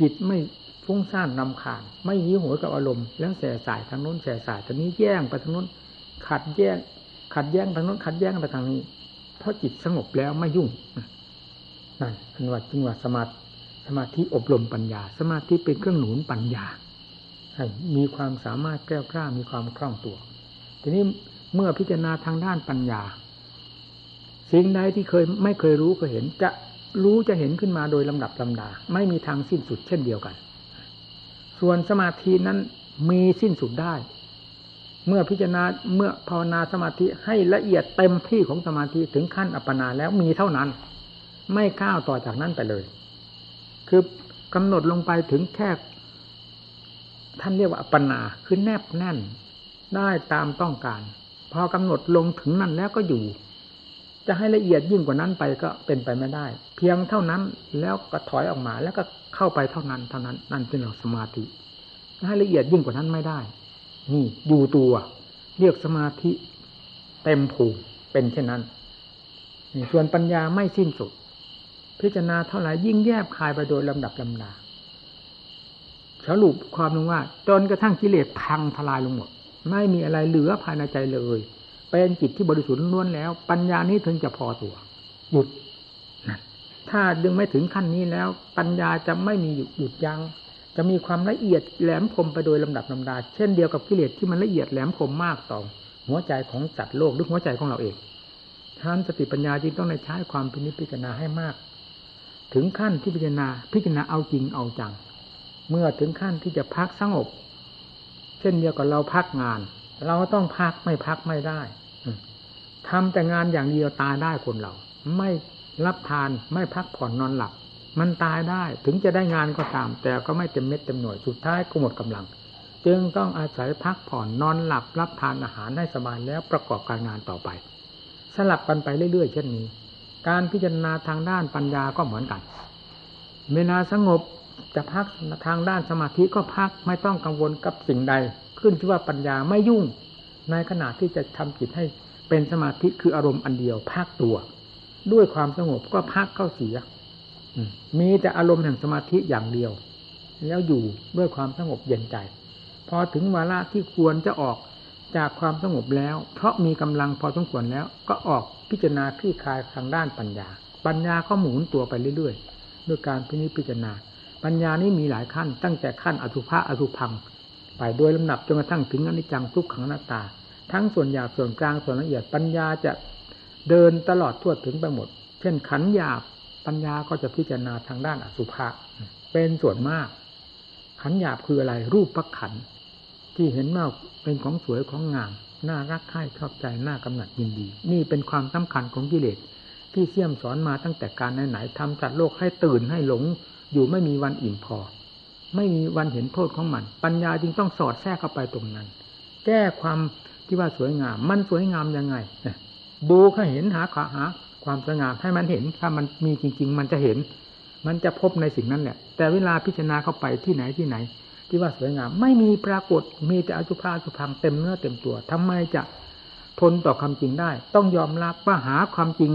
จิตไม่ฟุ้งซ่านรำคาญไม่หิวโหยกับอารมณ์แล้วแสสายทางโน้นแสสายทางนี้แย่งไปทางโน้นขัดแย้งทางโน้นขัดแย้งไปทางนี้เพราะจิตสงบแล้วไม่ยุ่งนั่นอันว่าจึงว่าสมาธิอบรมปัญญาสมาธิเป็นเครื่องหนุนปัญญาให้มีความสามารถแก้วกล้ามีความคล่องตัวทีนี้เมื่อพิจารณาทางด้านปัญญาสิ่งใดที่ไม่เคยรู้ก็เห็นจะรู้จะเห็นขึ้นมาโดยลำดับลำดาไม่มีทางสิ้นสุดเช่นเดียวกันส่วนสมาธินั้นมีสิ้นสุดได้เมื่อภาวนาสมาธิให้ละเอียดเต็มที่ของสมาธิถึงขั้นอัปปนาแล้วมีเท่านั้นไม่ก้าวต่อจากนั้นไปเลยคือกำหนดลงไปถึงแค่ท่านเรียกว่าอัปปนาคือแนบแน่นได้ตามต้องการพอกำหนดลงถึงนั้นแล้วก็อยู่จะให้ละเอียดยิ่งกว่านั้นไปก็เป็นไปไม่ได้เพียงเท่านั้นแล้วก็ถอยออกมาแล้วก็เข้าไปเท่านั้นนั่นคือเราสมาธิให้ละเอียดยิ่งกว่านั้นไม่ได้นี่อยู่ตัวเรียกสมาธิเต็มภูมิเป็นเช่นนั้นนี่ส่วนปัญญาไม่สิ้นสุดพิจารณาเท่าไหร่ยิ่งแยบคายไปโดยลำดับลำดา สรุปความลงว่าจนกระทั่งกิเลสพังทลายลงหมดไม่มีอะไรเหลือภายในใจเลยเป็นจิตที่บริสุทธิ์ล้วนแล้วปัญญานี้ถึงจะพอตัวหยุดถ้าดึงไม่ถึงขั้นนี้แล้วปัญญาจะไม่มีหยุดยั้งจะมีความละเอียดแหลมคมไปโดยลำดับลำดาเช่นเดียวกับกิเลสที่มันละเอียดแหลมคมมากต่อหัวใจของสัตว์โลกหรือหัวใจของเราเองท่านสติปัญญาจึงต้องได้ใช้ความพินิจพิจารณาให้มากถึงขั้นที่พิจารณาเอาจริงเอาจังเมื่อถึงขั้นที่จะพักสงบเช่นเดียวกับเราพักงานเราต้องพักไม่ได้ทำแต่งานอย่างเดียวตายได้คนเราไม่รับทานไม่พักผ่อนนอนหลับมันตายได้ถึงจะได้งานก็ตามแต่ก็ไม่เต็มเม็ดเต็มหน่วยสุดท้ายก็หมดกำลังจึงต้องอาศัยพักผ่อนนอนหลับรับทานอาหารให้สบายแล้วประกอบการงานต่อไปสลับกันไปเรื่อยๆเช่นนี้การพิจารณาทางด้านปัญญาก็เหมือนกันเวลาสงบจะพักทางด้านสมาธิก็พักไม่ต้องกังวลกับสิ่งใดขึ้นชื่อว่าปัญญาไม่ยุ่งในขณะที่จะทำจิตให้เป็นสมาธิคืออารมณ์อันเดียวพักตัวด้วยความสงบก็พักเข้าเสียมีแต่อารมณ์แห่งสมาธิอย่างเดียวแล้วอยู่ด้วยความสงบเย็นใจพอถึงวาระที่ควรจะออกจากความสงบแล้วเพราะมีกำลังพอสมควรแล้วก็ออกพิจารณาคลี่คลายทางด้านปัญญาก็หมุนตัวไปเรื่อยๆด้วยการพิจารณาปัญญานี้มีหลายขั้นตั้งแต่ขั้นอสุภะอสุภังไปโดยลำดับจนกระทั่งถึงอนิจจังทุกขังอนัตตาทั้งส่วนหยาบส่วนกลางส่วนละเอียดปัญญาจะเดินตลอดทั่วถึงไปหมดเช่นขันธ์หยาบปัญญาก็จะพิจารณาทางด้านอสุภะเป็นส่วนมากขันธ์หยาบคืออะไรรูปประขันธ์ที่เห็นว่าเป็นของสวยของงามน่ารักใคร่ชอบใจน่ากำหนัดยินดีนี่เป็นความสำคัญของกิเลสที่เสี่ยมสอนมาตั้งแต่การไหนๆทำจัดโลกให้ตื่นให้หลงอยู่ไม่มีวันอิ่มพอไม่มีวันเห็นโทษของมันปัญญาจึงต้องสอดแทรกเข้าไปตรงนั้นแก้ความที่ว่าสวยงามมันสวยงามยังไงดูเขาเห็นหาความสวยงามให้มันเห็นถ้ามันมีจริงๆมันจะเห็นมันจะพบในสิ่งนั้นแหละแต่เวลาพิจารณาเข้าไปที่ไหนที่ว่าสวยงามไม่มีปรากฏมีแต่อสุภะอสุภังเต็มเนื้อเต็มตัวทำไมจะทนต่อความจริงได้ต้องยอมรับว่าหาความจริง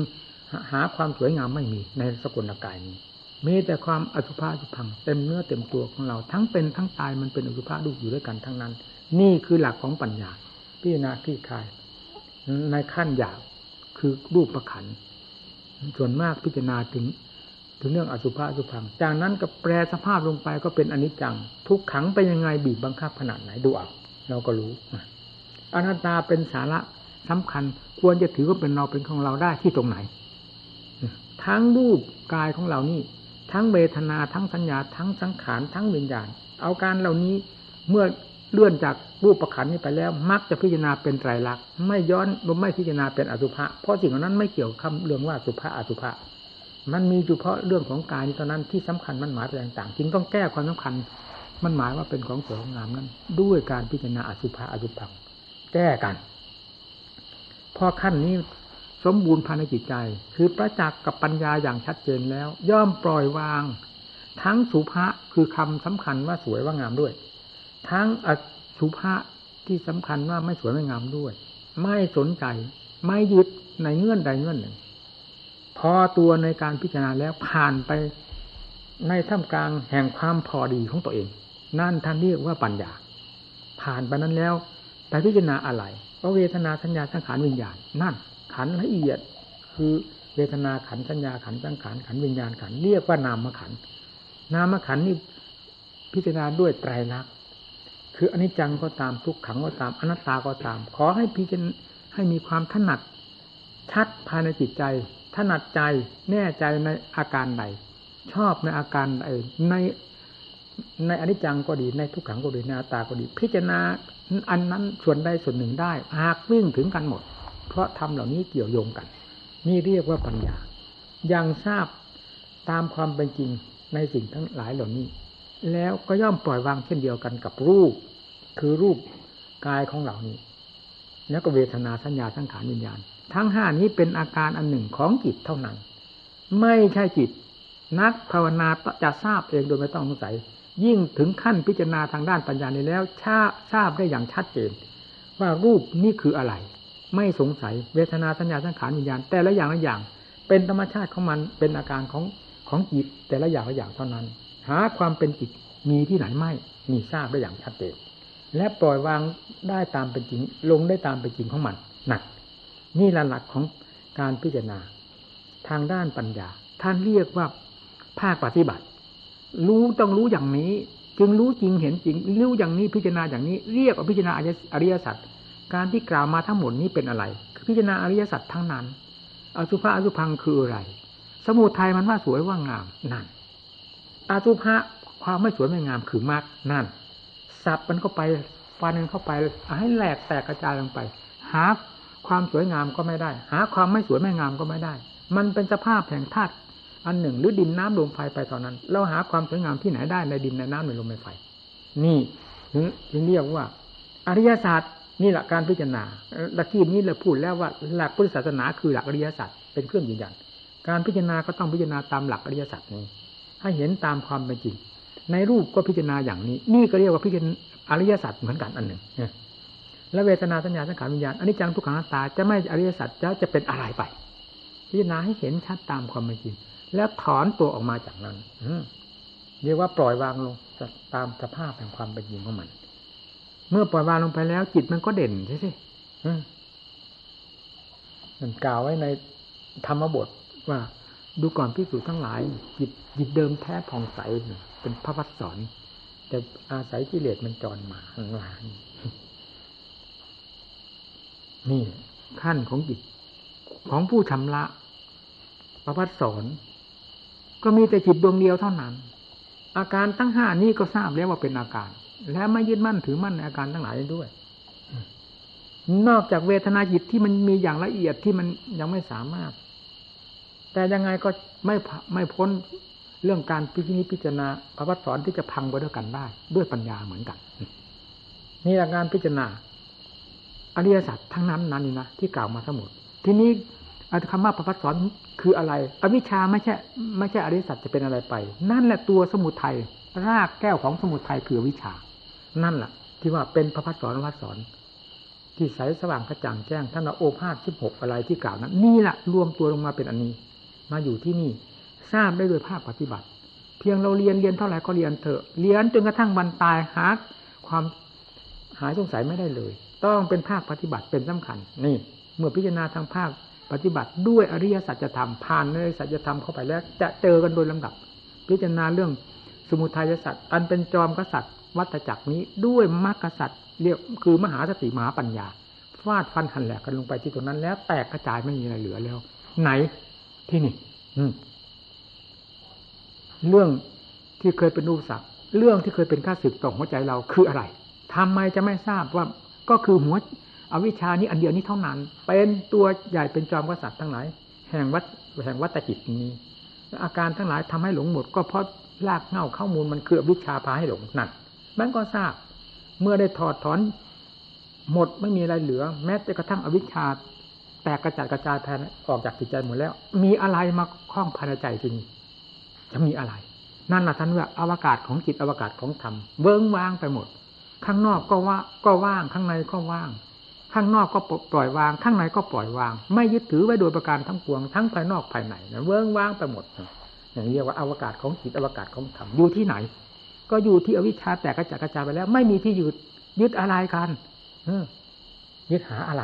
หาความสวยงามไม่มีในสกลกายนี้มีแต่ความอสุภะอสุภังเต็มเนื้อเต็มตัวของเราทั้งเป็นทั้งตายมันเป็นอสุภะดุอยู่ด้วยกันทั้งนั้นนี่คือหลักของปัญญาพิจารณาคลี่คลายในขั้นหยาบคือรูปประขันธ์ส่วนมากพิจารณาถึงเรื่องอสุภะอสุภังจากนั้นก็แปรสภาพลงไปก็เป็นอนิจจังทุกขังไปยังไงบีบบังคับขนาดไหนดูเอาเราก็รู้อนัตตาเป็นสาระสำคัญควรจะถือว่าเป็นเราเป็นของเราได้ที่ตรงไหนทั้งรูปกายของเรานี่ทั้งเวทนาทั้งสัญญาทั้งสังขารทั้งวิญญาณเอาการเหล่านี้เมื่อเลื่อนจากรูปประขันธ์นี้ไปแล้วมักจะพิจารณาเป็นไตรลักษณ์ไม่ย้อนลมไม่พิจารณาเป็นอสุภะเพราะสิ่งเหล่านั้นไม่เกี่ยวคำเรื่องว่าสุภะอสุภะมันมีเฉพาะเรื่องของกายเท่านั้นที่สำคัญมันหมายไปต่างๆจึงต้องแก้ความสำคัญมันหมายว่าเป็นของสวยงามนั้นด้วยการพิจารณาอสุภะอสุภังแก้กันพอขั้นนี้สมบูรณ์ภายในจิตใจคือประจักษ์กับปัญญาอย่างชัดเจนแล้วย่อมปล่อยวางทั้งสุภะคือคำสำคัญว่าสวยว่างามด้วยทั้งอสุภะที่สำคัญว่าไม่สวยไม่งามด้วยไม่สนใจไม่ยึดในเงื่อนใดเงื่อนหนึ่งพอตัวในการพิจารณาแล้วผ่านไปในท่ามกลางแห่งความพอดีของตัวเองนั่นท่านเรียกว่าปัญญาผ่านไปนั้นแล้วแต่พิจารณาอะไรเพราะเวทนาสัญญาสังขารวิญญาณนั่นขันละเอียดคือเวทนาขันสัญญาขันสังขารขันวิญญาณขันเรียกว่านามขันนามขันนี่พิจารณาด้วยไตรลักษณ์คืออนิจจังก็ตามทุกขังก็ตามอนัตตาก็ตามขอให้พิจารณาให้มีความถนัดชัดภายในจิตใจถนัดใจแน่ใจในอาการใดชอบในอาการใดในอนิจจังก็ดีในทุกขังก็ดีในอนัตตาก็ดีพิจารณาอันนั้นส่วนใดส่วนหนึ่งได้หากวิ่งถึงกันหมดเพราะธรรมเหล่านี้เกี่ยวโยงกันนี่เรียกว่าปัญญายังทราบตามความเป็นจริงในสิ่งทั้งหลายเหล่านี้แล้วก็ย่อมปล่อยวางเช่นเดียวกันกับรูปคือรูปกายของเหล่านี้แล้วก็เวทนาสัญญาสังขารวิญญาณทั้งห้านี้เป็นอาการอันหนึ่งของจิตเท่านั้นไม่ใช่จิตนักภาวนาจะทราบเองโดยไม่ต้องสงสัยยิ่งถึงขั้นพิจารณาทางด้านปัญญานี้แล้วทราบได้อย่างชัดเจนว่ารูปนี่คืออะไรไม่สงสัยเวทนาสัญญาสังขารวิญญาณแต่ละอย่างละอย่างเป็นธรรมชาติของมันเป็นอาการของจิตแต่ละอย่างละอย่างเท่านั้นหาความเป็นจิต มีที่ไหนไม่มีทราบได้อย่างชัดเจนและปล่อยวางได้ตามเป็นจริงลงได้ตามเป็นจริงของมันหนักนี่หลักของการพิจารณาทางด้านปัญญาท่านเรียกว่าภาคปฏิบัติรู้ต้องรู้อย่างนี้จึงรู้จริงเห็นจริงรู้อย่างนี้พิจารณาอย่างนี้เรียกว่าพิจารณาอริยสัจการที่กล่าวมาทั้งหมดนี้เป็นอะไรพิจารณาอริยสัจทั้งนั้นอสุภะอสุภังคืออะไรสมุทัยมันว่าสวยว่างามนั่นอสุภะความไม่สวยไม่งามคือมรรคนั่นสับมันเข้าไปฟันมันเข้าไปให้แหลกแตกกระจายลงไปหาความสวยงามก็ไม่ได้หาความไม่สวยไม่งามก็ไม่ได้มันเป็นสภาพแห่งธาตุอันหนึ่งหรือดินน้ำลมไฟไปเท่านั้นเราหาความสวยงามที่ไหนได้ในดินในน้ำในลมในไฟนี่ถึงเรียกว่าอริยศาสตร์นี่หลักการพิจารณาตะกี้นี้เราพูดแล้วว่าหลักพุทธศาสนาคือหลักอริยศาสตร์เป็นเครื่องยืนยันการพิจารณาก็ต้องพิจารณาตามหลักอริยศาสตร์นี้ให้เห็นตามความเป็นจริงในรูปก็พิจารณาอย่างนี้นี่ก็เรียกว่าพิจารณาอริยศาสตร์เหมือนกันอันหนึ่งและเวทนาสัญญาสังขารวิญญาณอนิจจังทุกขังอนัตตาจะไม่อริยสัจแล้วจะเป็นอะไรไปพิจารณาให้เห็นชัดตามความเป็นจริงแล้วถอนตัวออกมาจากนั้นเรียกว่าปล่อยวางลงตามสภาพแห่งความเป็นจริงของมันเมื่อปล่อยวางลงไปแล้วจิตมันก็เด่นใช่สิมันกล่าวไว้ในธรรมบทว่าดูก่อนภิกษุทั้งหลายจิตเดิมแท้ผ่องใสเป็นพระวัดสอนแต่อาศัยกิเลสมันจรมาหลานนี่ขั้นของจิตของผู้ชำระประพัดสอนก็มีแต่จิตดวงเดียวเท่านั้นอาการทั้งห้านี้ก็ทราบแล้วว่าเป็นอาการและไม่ยึดมั่นถือมั่นในอาการทั้งหลายด้วยนอกจากเวทนาจิตที่มันมีอย่างละเอียดที่มันยังไม่สามารถแต่ยังไงก็ไม่พ้นเรื่องการพิจารณาประพัดสอนที่จะพังไปด้วยกันได้ด้วยปัญญาเหมือนกันนี่หลักการพิจารณาอริยสัจทั้งนั้นนี่นะที่กล่าวมาทั้งหมดทีนี้คำว่าประพัดสอนคืออะไรอวิชชาไม่ใช่อริยสัจจะเป็นอะไรไปนั่นแหละตัวสมุทัยรากแก้วของสมุทัยคืออวิชชานั่นแหละที่ว่าเป็นประพัดสอนประพัดสอนที่ใสสว่างกระจ่างแจ้งท่านโอภาษ16อะไรที่กล่าวนั้นนี่แหละรวมตัวลงมาเป็นอันนี้มาอยู่ที่นี่ทราบได้โดยภาคปฏิบัติเพียงเราเรียนเท่าไหร่ก็เรียนเถอะเรียนจนกระทั่งวันตายหาความหายสงสัยไม่ได้เลยต้องเป็นภาคปฏิบัติเป็นสำคัญนี่เมื่อพิจารณาทางภาคปฏิบัติด้วยอริยสัจธรรมผ่านในสัจธรรมเข้าไปแล้วจะเจอกันโดยลำดับพิจารณาเรื่องสมุทัยสัจอันเป็นจอมกษัตริย์วัฏจักรนี้ด้วยมรรคสัจเรียกคือมหาสติมหาปัญญาฟาดฟันหันแหลกกันลงไปที่ตรงนั้นแล้วแตกกระจายไม่มีอะไรเหลือแล้วไหนที่นี่เรื่องที่เคยเป็นอุปสรรคเรื่องที่เคยเป็นข้าศึกต่อหัวใจเราคืออะไรทำไมจะไม่ทราบว่าก็คือหัวอวิชชานี้อันเดียวนี้เท่านั้นเป็นตัวใหญ่เป็นจอมกษัตริย์ทั้งหลายแห่งวัฏจิตนี้อาการทั้งหลายทำให้หลงหมดก็เพราะรากเหง้าข้อมูลมันคืออวิชชาพาให้หลงนั่นมันก็ทราบเมื่อได้ถอดถอนหมดไม่มีอะไรเหลือแม้แต่กระทั่งอวิชชาแตกกระจายภายในออกจากจิตใจหมดแล้วมีอะไรมาคล้องภายในใจจริงจะมีอะไรนั่นน่ะท่านว่าอวกาศของจิตอวกาศของธรรมเวิ้งว่างไปหมดข้างนอกก็ว่างข้างในก็ว่างข้างนอกก็ปล่อยวางข้างในก็ปล่อยวางไม่ยึดถือไว้โดยประการทั้งปวงทั้งภายนอกภายในนะเวิ้งว่างไปหมดอย่างเรียกว่าอวกาศของจิตอวกาศของธรรมอยู่ที่ไหนก็อยู่ที่อวิชชาแตกกระจายไปแล้วไม่มีที่ยึดอะไรกันยึดหาอะไร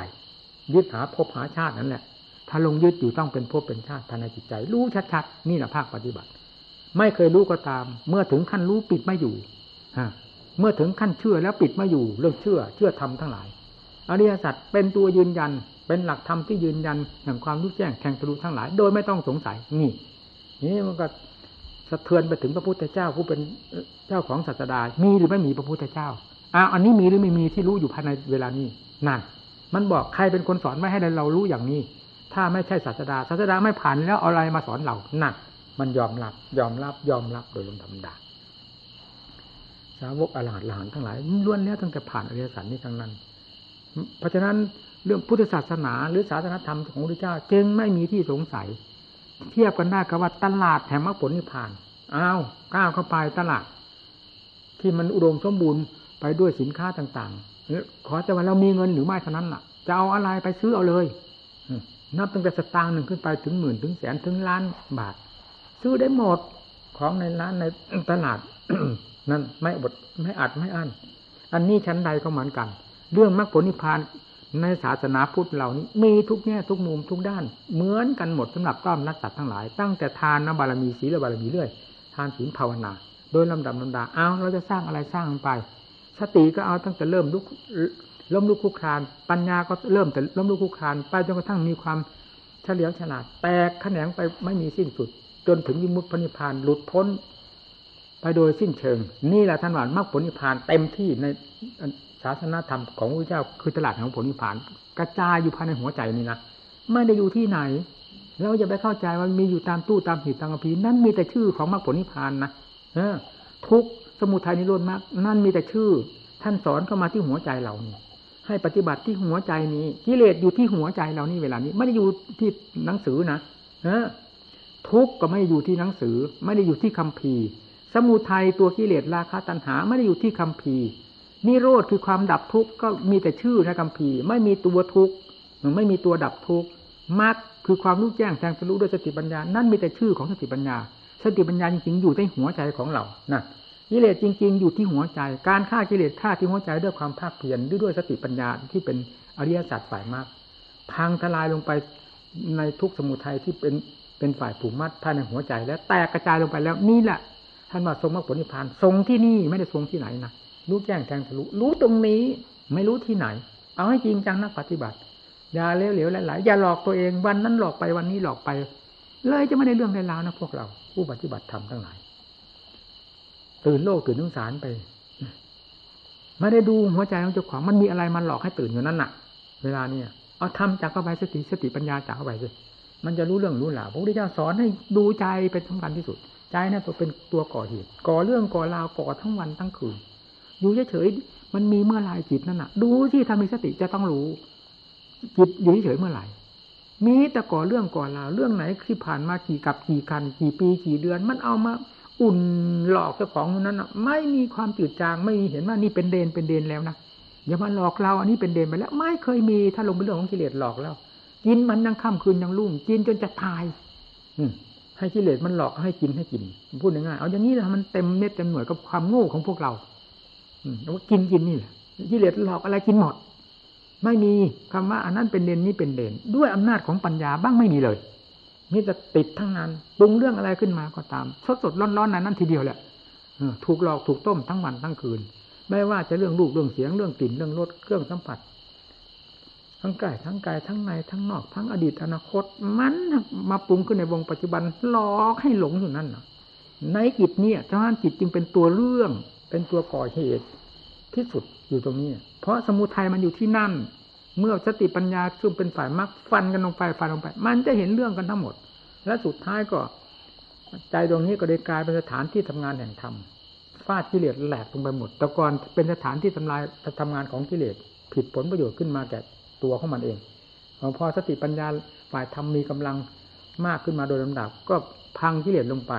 ยึดหาภพหาชาตินั่นแหละถ้าลงยึดอยู่ต้องเป็นภพเป็นชาติภายในจิตใจรู้ชัดๆนี่แหละภาคปฏิบัติไม่เคยรู้ก็ตามเมื่อถึงขั้นรู้ปิดไม่อยู่เมื่อถึงขั้นเชื่อแล้วปิดไม่อยู่เรื่องเชื่อธรรมทั้งหลายอริยสัจเป็นตัวยืนยันเป็นหลักธรรมที่ยืนยันแห่งความรู้แจ้งแทงทะลุทั้งหลายโดยไม่ต้องสงสัยนี่มันก็สะเทือนไปถึงพระพุทธเจ้าผู้เป็นเจ้าของศาสดามีหรือไม่มีพระพุทธเจ้าอันนี้มีหรือไม่มีที่รู้อยู่ภายในเวลานี้นั่นมันบอกใครเป็นคนสอนไม่ให้เรารู้อย่างนี้ถ้าไม่ใช่ศาสดาไม่ผ่านแล้วอะไรมาสอนเรานั่นมันยอมรับโดยลมธรรมดาสาวกอรหันต์ทั้งหลายล้วนแล้วตั้งแต่ผ่านอริยสัจนี้ทั้งนั้นเพราะฉะนั้นเรื่องพุทธศาสนาหรือศาสนธรรมของพระเจ้าจึงไม่มีที่สงสัยเทียบกันได้กับว่าตลาดแห่งมรรคผลนิพพานก้าวเข้าไปตลาดที่มันอุดมสมบูรณ์ไปด้วยสินค้าต่างๆขอแต่ว่าเรามีเงินหรือไม่เท่านั้นล่ะจะเอาอะไรไปซื้อเอาเลยนับตั้งแต่สตางค์นึงขึ้นไปถึงหมื่นถึงแสนถึงล้านบาทซื้อได้หมดของในร้านในตลาด นั่นไม่อดไม่อัดไม่อั้นอันนี้ชั้นใดก็เหมือนกันเรื่องมรรคผลนิพพานในศาสนาพุทธเหล่านี้มีทุกแง่ทุกมุมทุกด้านเหมือนกันหมดสำหรับต้อมนักสัตว์ทั้งหลายตั้งแต่ทานบารมีศีลบารมีเรื่อยทานศีลภาวนาโดยลำดับลำดาเอาเราจะสร้างอะไรสร้างไปสติก็เอาตั้งแต่เริ่มลุกคุกคานปัญญาก็เริ่มแต่ล้มลุกคุกคานไปจนกระทั่งมีความเฉลียวฉลาดแตกแขนงไปไม่มีสิ้นสุดจนถึงวิมุตติพระนิพพานหลุดพ้นไปโดยสิ้นเชิงนี่แหละท่านว่ามรรคผลนิพพานเต็มที่ในศาสนาธรรมของพระเจ้าคือตลาดของผลนิพพานกระจายอยู่ภายในหัวใจนี่นะไม่ได้อยู่ที่ไหนเราอย่าไปเข้าใจว่ามีอยู่ตามตู้ตามหีบตามกระพี้นั่นมีแต่ชื่อของมรรคผลนิพพานนะทุกสมุทัยนิโรธมรรคนั่นมีแต่ชื่อท่านสอนเข้ามาที่หัวใจเรานี่ให้ปฏิบัติที่หัวใจนี้กิเลสอยู่ที่หัวใจเรานี่เวลานี้ไม่ได้อยู่ที่หนังสือนะทุกข์ก็ไม่ได้อยู่ที่หนังสือไม่ได้อยู่ที่คัมภีร์สมุทัยตัวกิเลสราคะตัณหาไม่ได้อยู่ที่คัมภีร์นิโรธคือความดับทุกข์ก็มีแต่ชื่อในคัมภีร์ไม่มีตัวทุกข์ไม่มีตัวดับทุกข์มรรคคือความรู้แจ้งแทงทะลุด้วยสติปัญญานั่นมีแต่ชื่อของสติปัญญาจริงๆอยู่ที่หัวใจของเรานะกิเลสจริงๆอยู่ที่หัวใจการฆ่ากิเลสฆ่าที่หัวใจด้วยความภาคเพียรด้วยสติปัญญาที่เป็นอริยสัจฝ่ายมรรคพังทลายลงไปในทุกสมุทัยที่เป็นฝ่ายผูกมัดภายในหัวใจแล้วแตกกระจายลงไปแล้วนี่แหละท่านว่าทรงมรรคผลนิพพานทรงที่นี่ไม่ได้ทรงที่ไหนนะรู้แจ้งแทงทะลุรู้ตรงนี้ไม่รู้ที่ไหนเอาให้จริงจังนักปฏิบัติอย่าเลี้ยวหลายๆอย่าหลอกตัวเองวันนั้นหลอกไปวันนี้หลอกไปเลยจะไม่ได้เรื่องได้ราวนะพวกเราผู้ปฏิบัติธรรมทั้งหลายตื่นโลกตื่นสงสารไปไม่ได้ดูหัวใจของเจ้าของมันมีอะไรมันหลอกให้ตื่นอยู่นั่นน่ะเวลาเนี่ยเอาทำจากเข้าไปสติปัญญาจากเข้าไปเลยมันจะรู้เรื่องรู้ราวพระพุทธเจ้าสอนให้ดูใจเป็นสำคัญที่สุดใจน่ะตัวเป็นตัวก่อเหตุก่อเรื่องก่อราวก่อทั้งวันทั้งคืนอยู่เฉยๆมันมีเมื่อไหร่จิตนั่นน่ะดูสิถ้ามีสติจะต้องรู้จิตอยู่เฉยๆเมื่อไหร่มีแต่ก่อเรื่องก่อราวเรื่องไหนที่ผ่านมากี่กับกี่กันกี่ปีกี่เดือนมันเอามาอุ่นหลอกเจ้าของนั้นน่ะไม่มีความจืดจางไม่เห็นว่านี่เป็นเดนแล้วนะอย่ามาหลอกเราอันนี้เป็นเดนไปแล้วไม่เคยมีถ้าลงเป็นเรื่องของกิเลสหลอกแล้วกินมันยังค่ำคืนยังลุ่มกินจนจะตายให้กิเลสมันหลอกให้กินพูดง่ายๆเอาอย่างนี้นะมันเต็มเม็ดเต็มหน่วยกับความโง่ของพวกเราแล้วกินนี่แหละกิเลสหลอกอะไรกินหมดไม่มีคำว่าอันนั้นเป็นเด่นนี้เป็นเด่นด้วยอำนาจของปัญญาบ้างไม่มีเลยมีแต่ติดทั้งนั้นปรุงเรื่องอะไรขึ้นมาก็ตามสดร้อนๆนั้นทีเดียวแหละถูกหลอกถูกต้มทั้งวันทั้งคืนไม่ว่าจะเรื่องรูปเรื่องเสียงเรื่องกลิ่นเรื่องรสเครื่องสัมผัสทั้งกายทั้งในทั้งนอกทั้งอดีตอนาคตมันมาปรุงขึ้นในวงปัจจุบันหลอกให้หลงอยู่นั่นในจิตเนี่ยฉะนั้นจิตจึงเป็นตัวเรื่องเป็นตัวก่อเหตุที่สุดอยู่ตรงนี้เพราะสมุทัยมันอยู่ที่นั่นเมื่อสติปัญญาซึ่งเป็นฝ่ายมรรคฟันกันลงไปมันจะเห็นเรื่องกันทั้งหมดและสุดท้ายก็ใจตรงนี้ก็ได้กลายเป็นสถานที่ทำงานแห่งธรรมฟาดกิเลสแหลกลงไปหมดแต่ก่อนเป็นสถานที่ทำลายทำงานของกิเลสผิดผลประโยชน์ขึ้นมาแก่ตัวของมันเองพอสติปัญญาฝ่ายธรรมมีกำลังมากขึ้นมาโดยลำดับก็พังกิเลสลงไป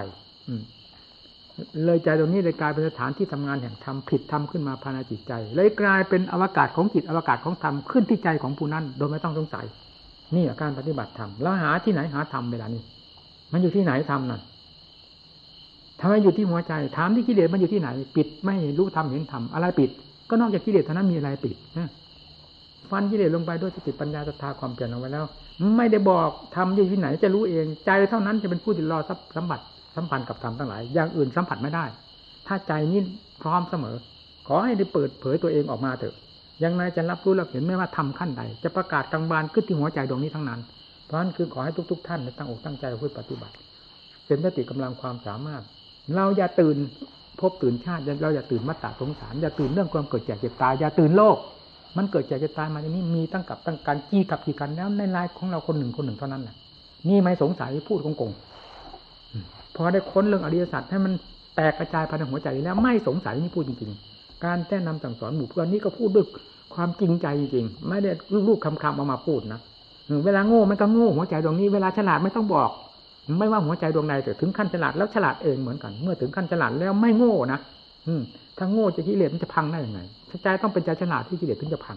เลยใจตรงนี้เลยกลายเป็นสถานที่ทำงานแห่งธรรมผิดธรรมขึ้นมาภายในจิตใจเลยกลายเป็นอวกาศของจิตอวกาศของธรรมขึ้นที่ใจของผู้นั้นโดยไม่ต้องสงสัยนี่อาการปฏิบัติธรรมแล้วหาที่ไหนหาธรรมเวลานี้มันอยู่ที่ไหนธรรมนั่นทำไมอยู่ที่หัวใจถามที่กิเลสมันอยู่ที่ไหนปิดไม่รู้ธรรมเห็นธรรมอะไรปิดก็นอกจากกิเลสเท่านั้นมีอะไรปิดนะฟันกิเลสลงไปด้วยสติปัญญาศรัทธาความเพียรเอาไว้แล้วไม่ได้บอกธรรมอยู่ที่ไหนจะรู้เองใจเท่านั้นจะเป็นผู้ที่รอสมบัติสัมพันธ์กับธรรมทั้งหลายอย่างอื่นสัมผัสไม่ได้ถ้าใจนี้พร้อมเสมอขอให้ได้เปิดเผยตัวเองออกมาเถอะอย่างไรจะรับรู้รับเห็นไม่ว่าธรรมขั้นใดจะประกาศกลางบานขึ้นที่หัวใจดวงนี้ทั้งนั้นเพราะฉะนั้นคือขอให้ทุกท่านตั้งอกตั้งใจเพื่อปฏิบัติเต็มสติกำลังความสามารถเราอย่าตื่นพบตื่นชาติเราอย่าตื่นมัตตสงสารอย่าตื่นเรื่องความเกิดแก่เจ็บตายอย่าตื่นโลกมันเกิดแก่เจ็บตายมาอย่างนี้มีตั้งกับตั้งการกี่กับกี่กันแล้วในรายของเราคนหนึ่งเท่านั้นแหละนี่ไม่สงสัยพูดโกงพอได้ค้นเรื่องอริยสัจให้มันแตกกระจายภายในหัวใจแล้วไม่สงสัยนี่พูดจริงๆการแนะนำสั่งสอนหมู่เพื่อนนี่ก็พูดด้วยความจริงใจจริงๆไม่ได้ลูกๆคำๆเอามาพูดนะเวลาโง่มันก็โง่หัวใจดวงนี้เวลาฉลาดไม่ต้องบอกไม่ว่าหัวใจดวงใดแต่ถึงขั้นฉลาดแล้วฉลาดเองเหมือนกันเมื่อถึงขั้นฉลาดแล้วไม่โง่นะถ้าโง่จะกิเลสมันจะพังได้ยังไงใจต้องเป็นใจฉลาดที่กิเลสถึงจะพัง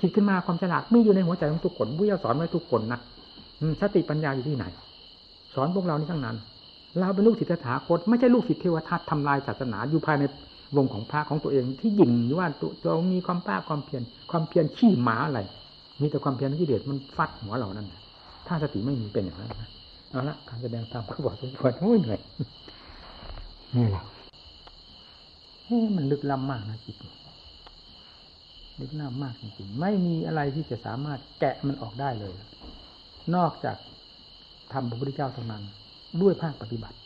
ผิดขึ้นมาความฉลาดไม่อยู่ในหัวใจของทุกคนผู้เยี่ยสอนไว้ทุกคนนะสติปัญญาอยู่ที่ไหนสอนพวกเรานี่ทั้งนั้น เราเป็นลูกศิษย์ตถาคตไม่ใช่ลูกศิษย์เทวทัตทำลายศาสนาอยู่ภายในวงของพระของตัวเองที่หยิ่งหรือว่าตัวมีความป้าความเพียรขี้หมาอะไรมีแต่ความเพียรกิเลสมันฟัดหัวเรานั่นถ้าสติไม่มีเป็นอย่างนั้นเอาละการแสดงตามก็บอกสมควรโอ้ยเหนื่อยนี่แหละมันลึกล้ำมากนะจิตลึกล้ำมากจริงๆไม่มีอะไรที่จะสามารถแกะมันออกได้เลยนอกจากธรรมพระพุทธเจ้าเท่านั้นด้วยภาคปฏิบัติ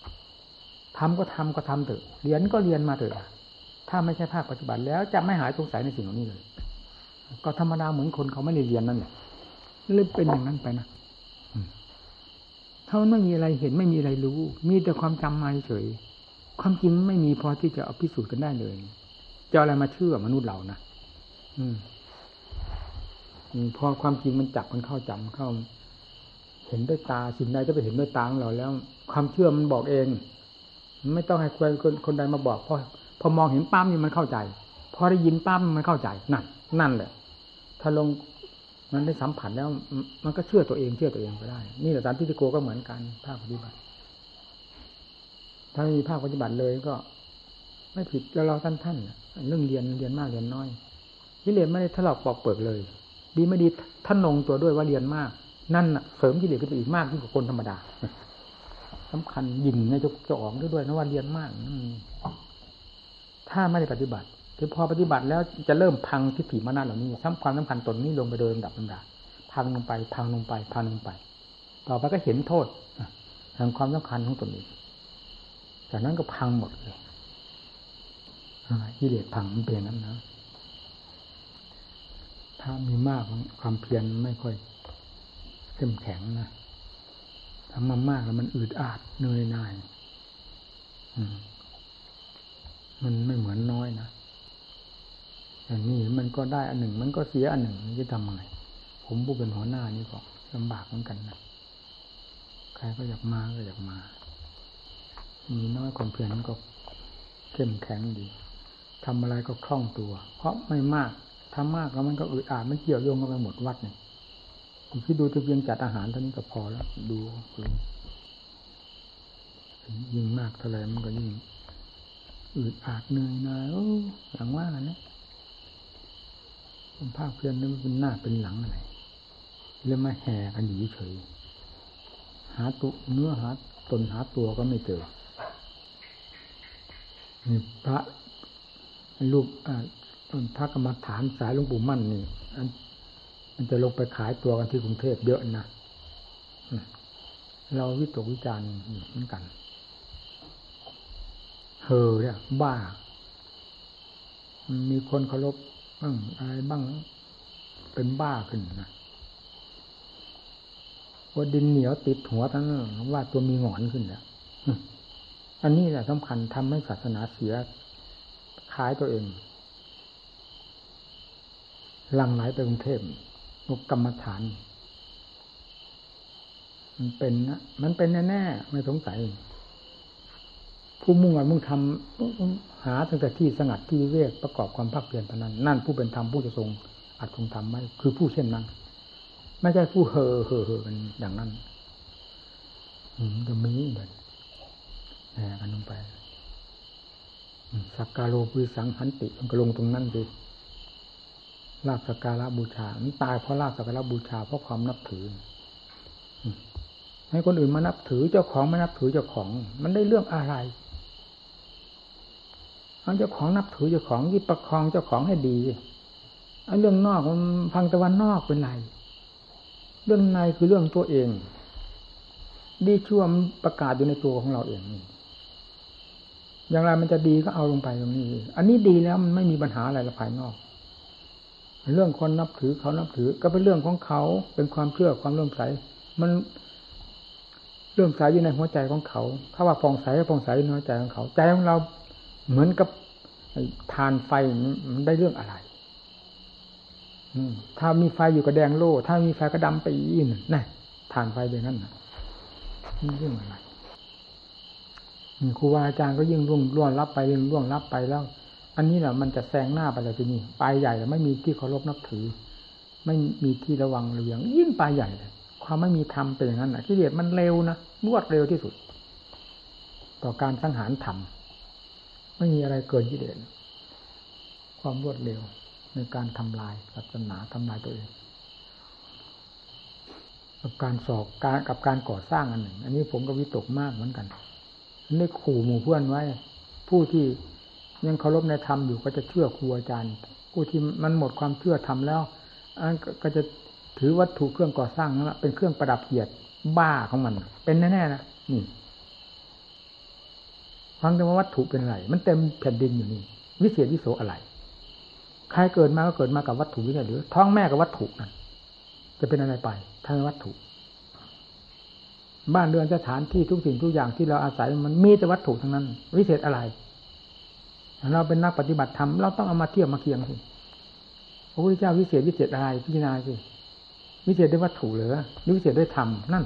ทำก็ทำเถอะเรียนก็เรียนมาเถอะถ้าไม่ใช่ภาคปฏิบัติแล้วจะไม่หายสงสัยในสิ่งเหล่านี้เลยก็ธรรมดาเหมือนคนเขาไม่ได้เรียนนั่นแหละเลยเป็นอย่างนั้นไปนะถ้ามันไม่มีอะไรเห็นไม่มีอะไรรู้มีแต่ความจำมาเฉยความจริงไม่มีพอที่จะเอาพิสูจน์กันได้เลยจะอะไรมาเชื่อมนุษย์เรานะพอความจริงมันจับมันเข้าจำเข้าเห็นด้วยตาสิ่งใดจะไปเห็นด้วยตาของเราแล้วความเชื่อมันบอกเองไม่ต้องให้คนใดมาบอกพอมองเห็นปั๊มนี่มันเข้าใจพอได้ยินปั๊มมันเข้าใจนั่นแหละถ้าลงมันได้สัมผัสแล้วมันก็เชื่อตัวเองไปได้นี่แหละสันทิฏฐิโกก็เหมือนกันภาคปฏิบัติถ้าไม่มีภาคปฏิบัติเลยก็ไม่ผิดเราท่านเรื่องเรียนมากเรียนน้อยกิเลสไม่ได้ถลอกปอกเปิกเลยดีไม่ดีท่านลงตัวด้วยว่าเรียนมากนั่นเสริมกิเลสขึ้นไปอีกมากยิ่งกว่าคนธรรมดาสำคัญยิ่งในเจ้าของด้วยนะว่าเรียนมากถ้าไม่ได้ปฏิบัติคือพอปฏิบัติแล้วจะเริ่มพังทิฏฐิมานะเหล่านี้ซ้ำความสำคัญตนนี้ลงไปโดยลำดับพังลงไปต่อไปก็เห็นโทษทางความสำคัญของตนเองจากนั้นก็พังหมดเลยกิเลสพังมันเป็นอย่างนั้นนะถ้ามีมากความเพียรไม่ค่อยเข้มแข็งนะทำมากๆแล้วมันอืดอาดเหนื่อยหน่ายมันไม่เหมือนน้อยนะอย่างนี้มันก็ได้อันหนึ่งมันก็เสียอันหนึ่งจะทำยังไงผมผู้เป็นหัวหน้านี่ก็ลำบากเหมือนกันนะใครก็อยากมามีน้อยความเพียรก็เข้มแข็งดีทำอะไรก็คล่องตัวเพราะไม่มากทำมากแล้วมันก็อืดอาดมันเกี่ยวโยงกันไปหมดวัดเนี่ยผมคิดดูจะเพียงจัดอาหารเท่านี้ก็พอแล้วดูยิ่งมากเท่าไรมันก็ยิ่งอืดอาดเหนื่อยหน่ายอย่างว่านะภาคเพียรนี่มันเป็นหน้าเป็นหลังอะไรเลยมาแห่กันอยู่เฉยหาตัวเนื้อหาตนหาตัวก็ไม่เจอนี่พระรูปพระกรรมฐานสายหลวงปู่มั่นนี่มันจะลงไปขายตัวกันที่กรุงเทพเยอะนะเราวิตกวิจารณ์เหมือนกันเนี่ยบ้ามีคนเคารพบ้างอะไรบ้างเป็นบ้าขึ้นนะว่าดินเหนียวติดหัวทั้งว่าตัวมีหงอนขึ้นแล้วอันนี้แหละสำคัญทำให้ศาสนาเสียขายตัวเองหลั่งไหลไปกรุงเทพกรรมฐานมันเป็นนะมันเป็นแน่ๆไม่สงสัยผู้มุ่งหวังมุ่งทำหาตั้งแต่ที่สงัดที่วิเวกประกอบความภาคเพียรเท่านั้นนั่นผู้เป็นธรรมผู้จะทรงอัดทรงธรรมไว้คือผู้เช่นนั้นไม่ใช่ผู้เห่อกันอย่างนั้นก็มีเหมือนแหน่กันลงไปสักการโลปุริสังหันติมันก็ลงตรงนั้นดิลาภสักการะบูชามันตายเพราะลาภสักการะบูชาเพราะความนับถือให้คนอื่นมานับถือเจ้าของไม่นับถือเจ้าของมันได้เรื่องอะไรเอาเจ้าของนับถือเจ้าของที่ประคองเจ้าของให้ดีเอาเรื่องนอกมันพังตะวันนอกเป็นไรเรื่องในคือเรื่องตัวเองดีชั่วมันประกาศอยู่ในตัวของเราเองอย่างไรมันจะดีก็เอาลงไปตรงนี้อันนี้ดีแล้วมันไม่มีปัญหาอะไรละภายนอกเรื่องคนนับถือเขานับถือก็เป็นเรื่องของเขาเป็นความเชื่อความเลื่อมใสมันเรื่องสายอยู่ในหัวใจของเขาถ้าว่าฟองใสก็ฟองใสในหัวใจของเขาใจของเราเหมือนกับทานไฟมันได้เรื่องอะไรถ้ามีไฟอยู่ก็แดงโล่ถ้ามีไฟก็ดำไปอีกน่ะทานไฟเลยนั่นน่ะนี่เรื่องอะไรครูบาอาจารย์ก็ยิ่งล่วงรับไปแล้วอันนี้แหละมันจะแซงหน้าไปเลยทีนี้ไปใหญ่แล้วไม่มีที่เคารพนับถือไม่มีที่ระวังระเวียงยิ่งไปใหญ่เลยความไม่มีธรรมเป็นอย่างนั้นน่ะกิเลสมันเร็วนะรวดเร็วที่สุด ต่อการสังหารธรรมไม่มีอะไรเกินกิเลสความรวดเร็วในการทำลายศาสนาทำลายตัวเองกับการสอบกับการก่อสร้างอันหนึ่งอันนี้ผมก็วิตกมากเหมือนกันได้ขู่หมู่เพื่อนไว้ผู้ที่ยังเคารพในธรรมอยู่ก็จะเชื่อครูอาจารย์ผู้ที่มันหมดความเชื่อธรรมแล้วก็จะถือวัตถุเครื่องก่อสร้างนั่นแหละเป็นเครื่องประดับเกียรติบ้าของมันเป็นแน่ๆนะนี่ฟังแต่ว่าวัตถุเป็นอะไรมันเต็มแผ่นดินอยู่นี่วิเศษวิโสอะไรใครเกิดมาก็เกิดมากับวัตถุนี่แหละหรือท้องแม่กับวัตถุนั่นจะเป็นอะไรไปทางวัตถุบ้านเรือนสถานที่ทุกสิ่งทุกอย่างที่เราอาศัยมันมีแต่วัตถุทั้งนั้นวิเศษอะไรเราเป็นนักปฏิบัติธรรมเราต้องเอามาเทียบมาเคียงสิพระพุทธเจ้าวิเศษอะไรพิจารณาสิวิเศษด้วยวัตถุหรือวิเศษด้วยธรรมนั่น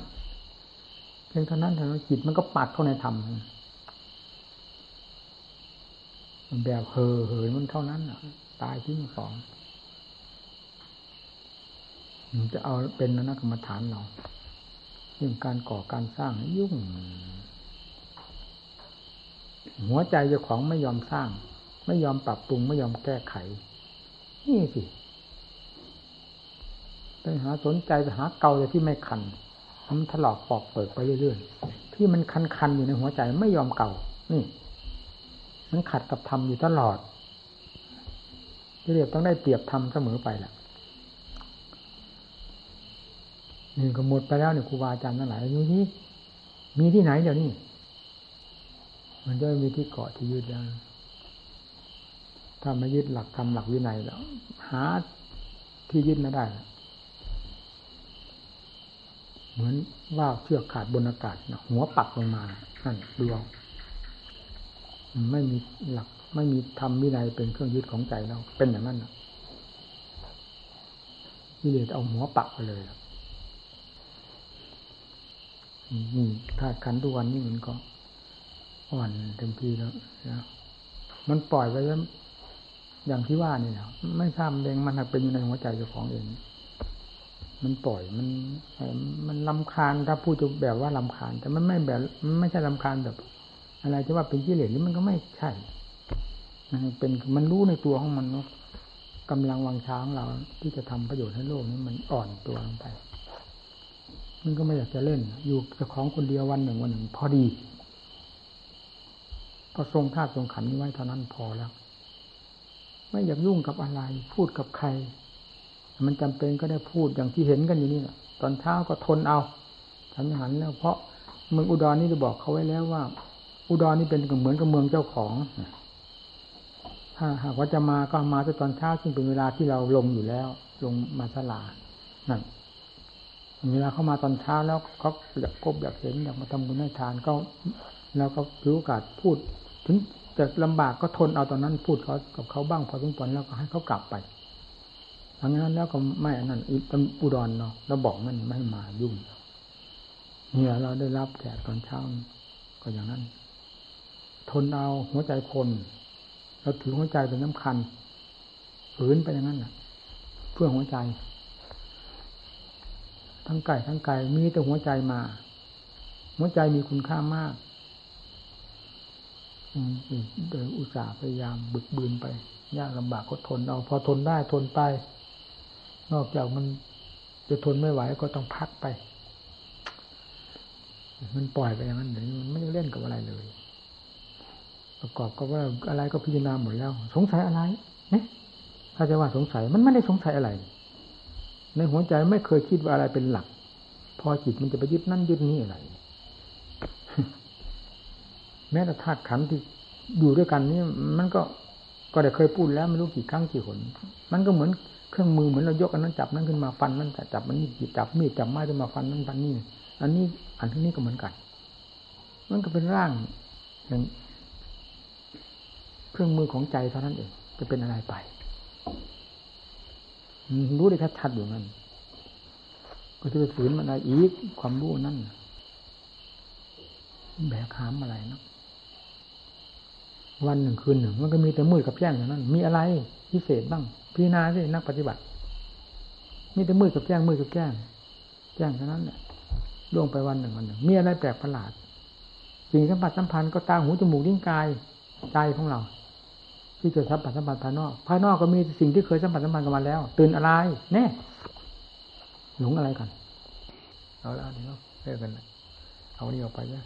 เพียงเท่านั้นจิตมันก็ปักเข้าในธรรมมันแบบเห่อมันเท่านั้นตายที่สองมันจะเอาเป็นแล้วนะกรรมฐานเราเรื่องการก่อการสร้างยุ่งหัวใจเจ้าของไม่ยอมสร้างไม่ยอมปรับปรุงไม่ยอมแก้ไขนี่สิไปหาสนใจไปหาเกาแต่ที่ไม่คันมันถลอกปอกเปิดไปเรื่อยๆที่มันคันๆอยู่ในหัวใจไม่ยอมเกานี่มันขัดกับธรรมอยู่ตลอดเรียบต้องได้เปรียบธรรมเสมอไปแหละนี่ก็หมดไปแล้วเนี่ยครูบาอาจารย์ทั้งหลายอยู่นี้มีที่ไหนเดี๋ยวนี้มันจะมีที่เกาะที่ยึดแล้วถ้าไม่ยึดหลักธรรมหลักวินัยแล้วหาที่ยึดไม่ได้เหมือนว่าวเชือกขาดบนอากาศหัวปักลงมานั่นดวงไม่มีหลักไม่มีธรรมวินัยเป็นเครื่องยึดของใจเราเป็นอย่างนั้นนะวิเลศเอาหัวปักไปเลยนี่ธาตุขันธ์ทุกวันนี้มันก็อ่อนเต็มที่แล้วนะมันปล่อยไปแล้วอย่างที่ว่านี่นะไม่ทราบเองมันเป็นอยู่ในหัวใจเจ้าของเองมันปล่อยมันรำคาญถ้าพูดจะแบบว่ารำคาญแต่มันไม่แบบมันไม่ใช่รำคาญแบบอะไรจะว่าเป็นกิเลสนี่มันก็ไม่ใช่เป็นมันรู้ในตัวของมันว่ากำลังวังช้าของเราที่จะทำประโยชน์ให้โลกนี้มันอ่อนตัวลงไปมันก็ไม่อยากจะเล่นอยู่กับของคนเดียววันหนึ่งพอดีพอทรงธาตุทรงขันธ์นี้ไว้เท่านั้นพอแล้วไม่อยากยุ่งกับอะไรพูดกับใครมันจำเป็นก็ได้พูดอย่างที่เห็นกันอยู่นี่แหละตอนเช้าก็ทนเอาฉันหันแล้วเพราะเมืองอุดรนี่จะบอกเขาไว้แล้วว่าอุดรนี่เป็นเหมือนกับเมืองเจ้าของถ้าหากว่าจะมาก็มาตอนเช้าซึ่งเป็นเวลาที่เราลงอยู่แล้วลงมาศาลานั่นเวลาเข้ามาตอนเช้าแล้วเขาอยากกบอยากเห็นอยากมาทำบุญให้ทานก็แล้วก็ถือโอกาสพูดถึงจะลำบากก็ทนเอาตอนนั้นพูดเขากับเขาบ้างพอสมควรแล้วก็ให้เขากลับไปหลังจากนั้นแล้วก็ไม่นั่นอุดรเนาะเราบอกมันไม่มายุ่งเนี่ยเราได้รับแขกตอนเช้าก็อย่างนั้นทนเอาหัวใจคนเราถือหัวใจเป็นสำคัญฝืนไปอย่างนั้นนะเพื่อหัวใจทั้งกายทั้งไกลมีแต่หัวใจมาหัวใจมีคุณค่ามากโดยอุตส่าห์พยายามบึกบืนไปยากลำบากก็ทนเอาพอทนได้ทนไปนอกจากมันจะทนไม่ไหวก็ต้องพักไปมันปล่อยไปอย่างนั้นเดี๋ยวมันไม่เล่นกับอะไรเลยประกอบก็ว่าอะไรก็พิจารณาหมดแล้วสงสัยอะไรเนี่ยถ้าจะว่าสงสัยมันไม่ได้สงสัยอะไรในหัวใจไม่เคยคิดว่าอะไรเป็นหลักพอจิตมันจะไปยึดนั่นยึดนี่อะไรแม้แต่ธาตุขันธ์ที่อยู่ด้วยกันนี่มันก็ได้เคยพูดแล้วไม่รู้กี่ครั้งกี่หนมันก็เหมือนเครื่องมือเหมือนเรายกอันนั้นจับนั่นขึ้นมาฟันนั่นจับมันนี่จับมีดจับไม้ขึ้นมาฟันนั่นฟันนี่อันนี้ก็เหมือนกันมันก็เป็นร่างอย่างเครื่องมือของใจเท่านั้นเองจะเป็นอะไรไปรู้ได้ชัดๆอยู่นั่นก็จะไปฝืนมันอะไรอีกความรู้นั่นแบกหามอะไรนะวันหนึ่งคืนหนึ่งมันก็มีแต่มืดกับแจ้งอย่างนั้นมีอะไรพิเศษบ้างพิจารณาสินักปฏิบัติมีแต่มืดกับแจ้งมืดกับแจ้งเท่านั้นแหละล่วงไปวันหนึ่งมีอะไรแปลกประหลาด สิ่งสัมผัสสัมพันธ์ก็ตาหูจมูกลิ้นกายใจของเราที่เกิดสัมผัสสัมพันธ์ภายนอกก็มีสิ่งที่เคยสัมผัสสัมพันธ์กันมาแล้วตื่นอะไรแน่หลงอะไรกันเอาละเดี๋ยวเลิกกันเอานี่ออกไปนะ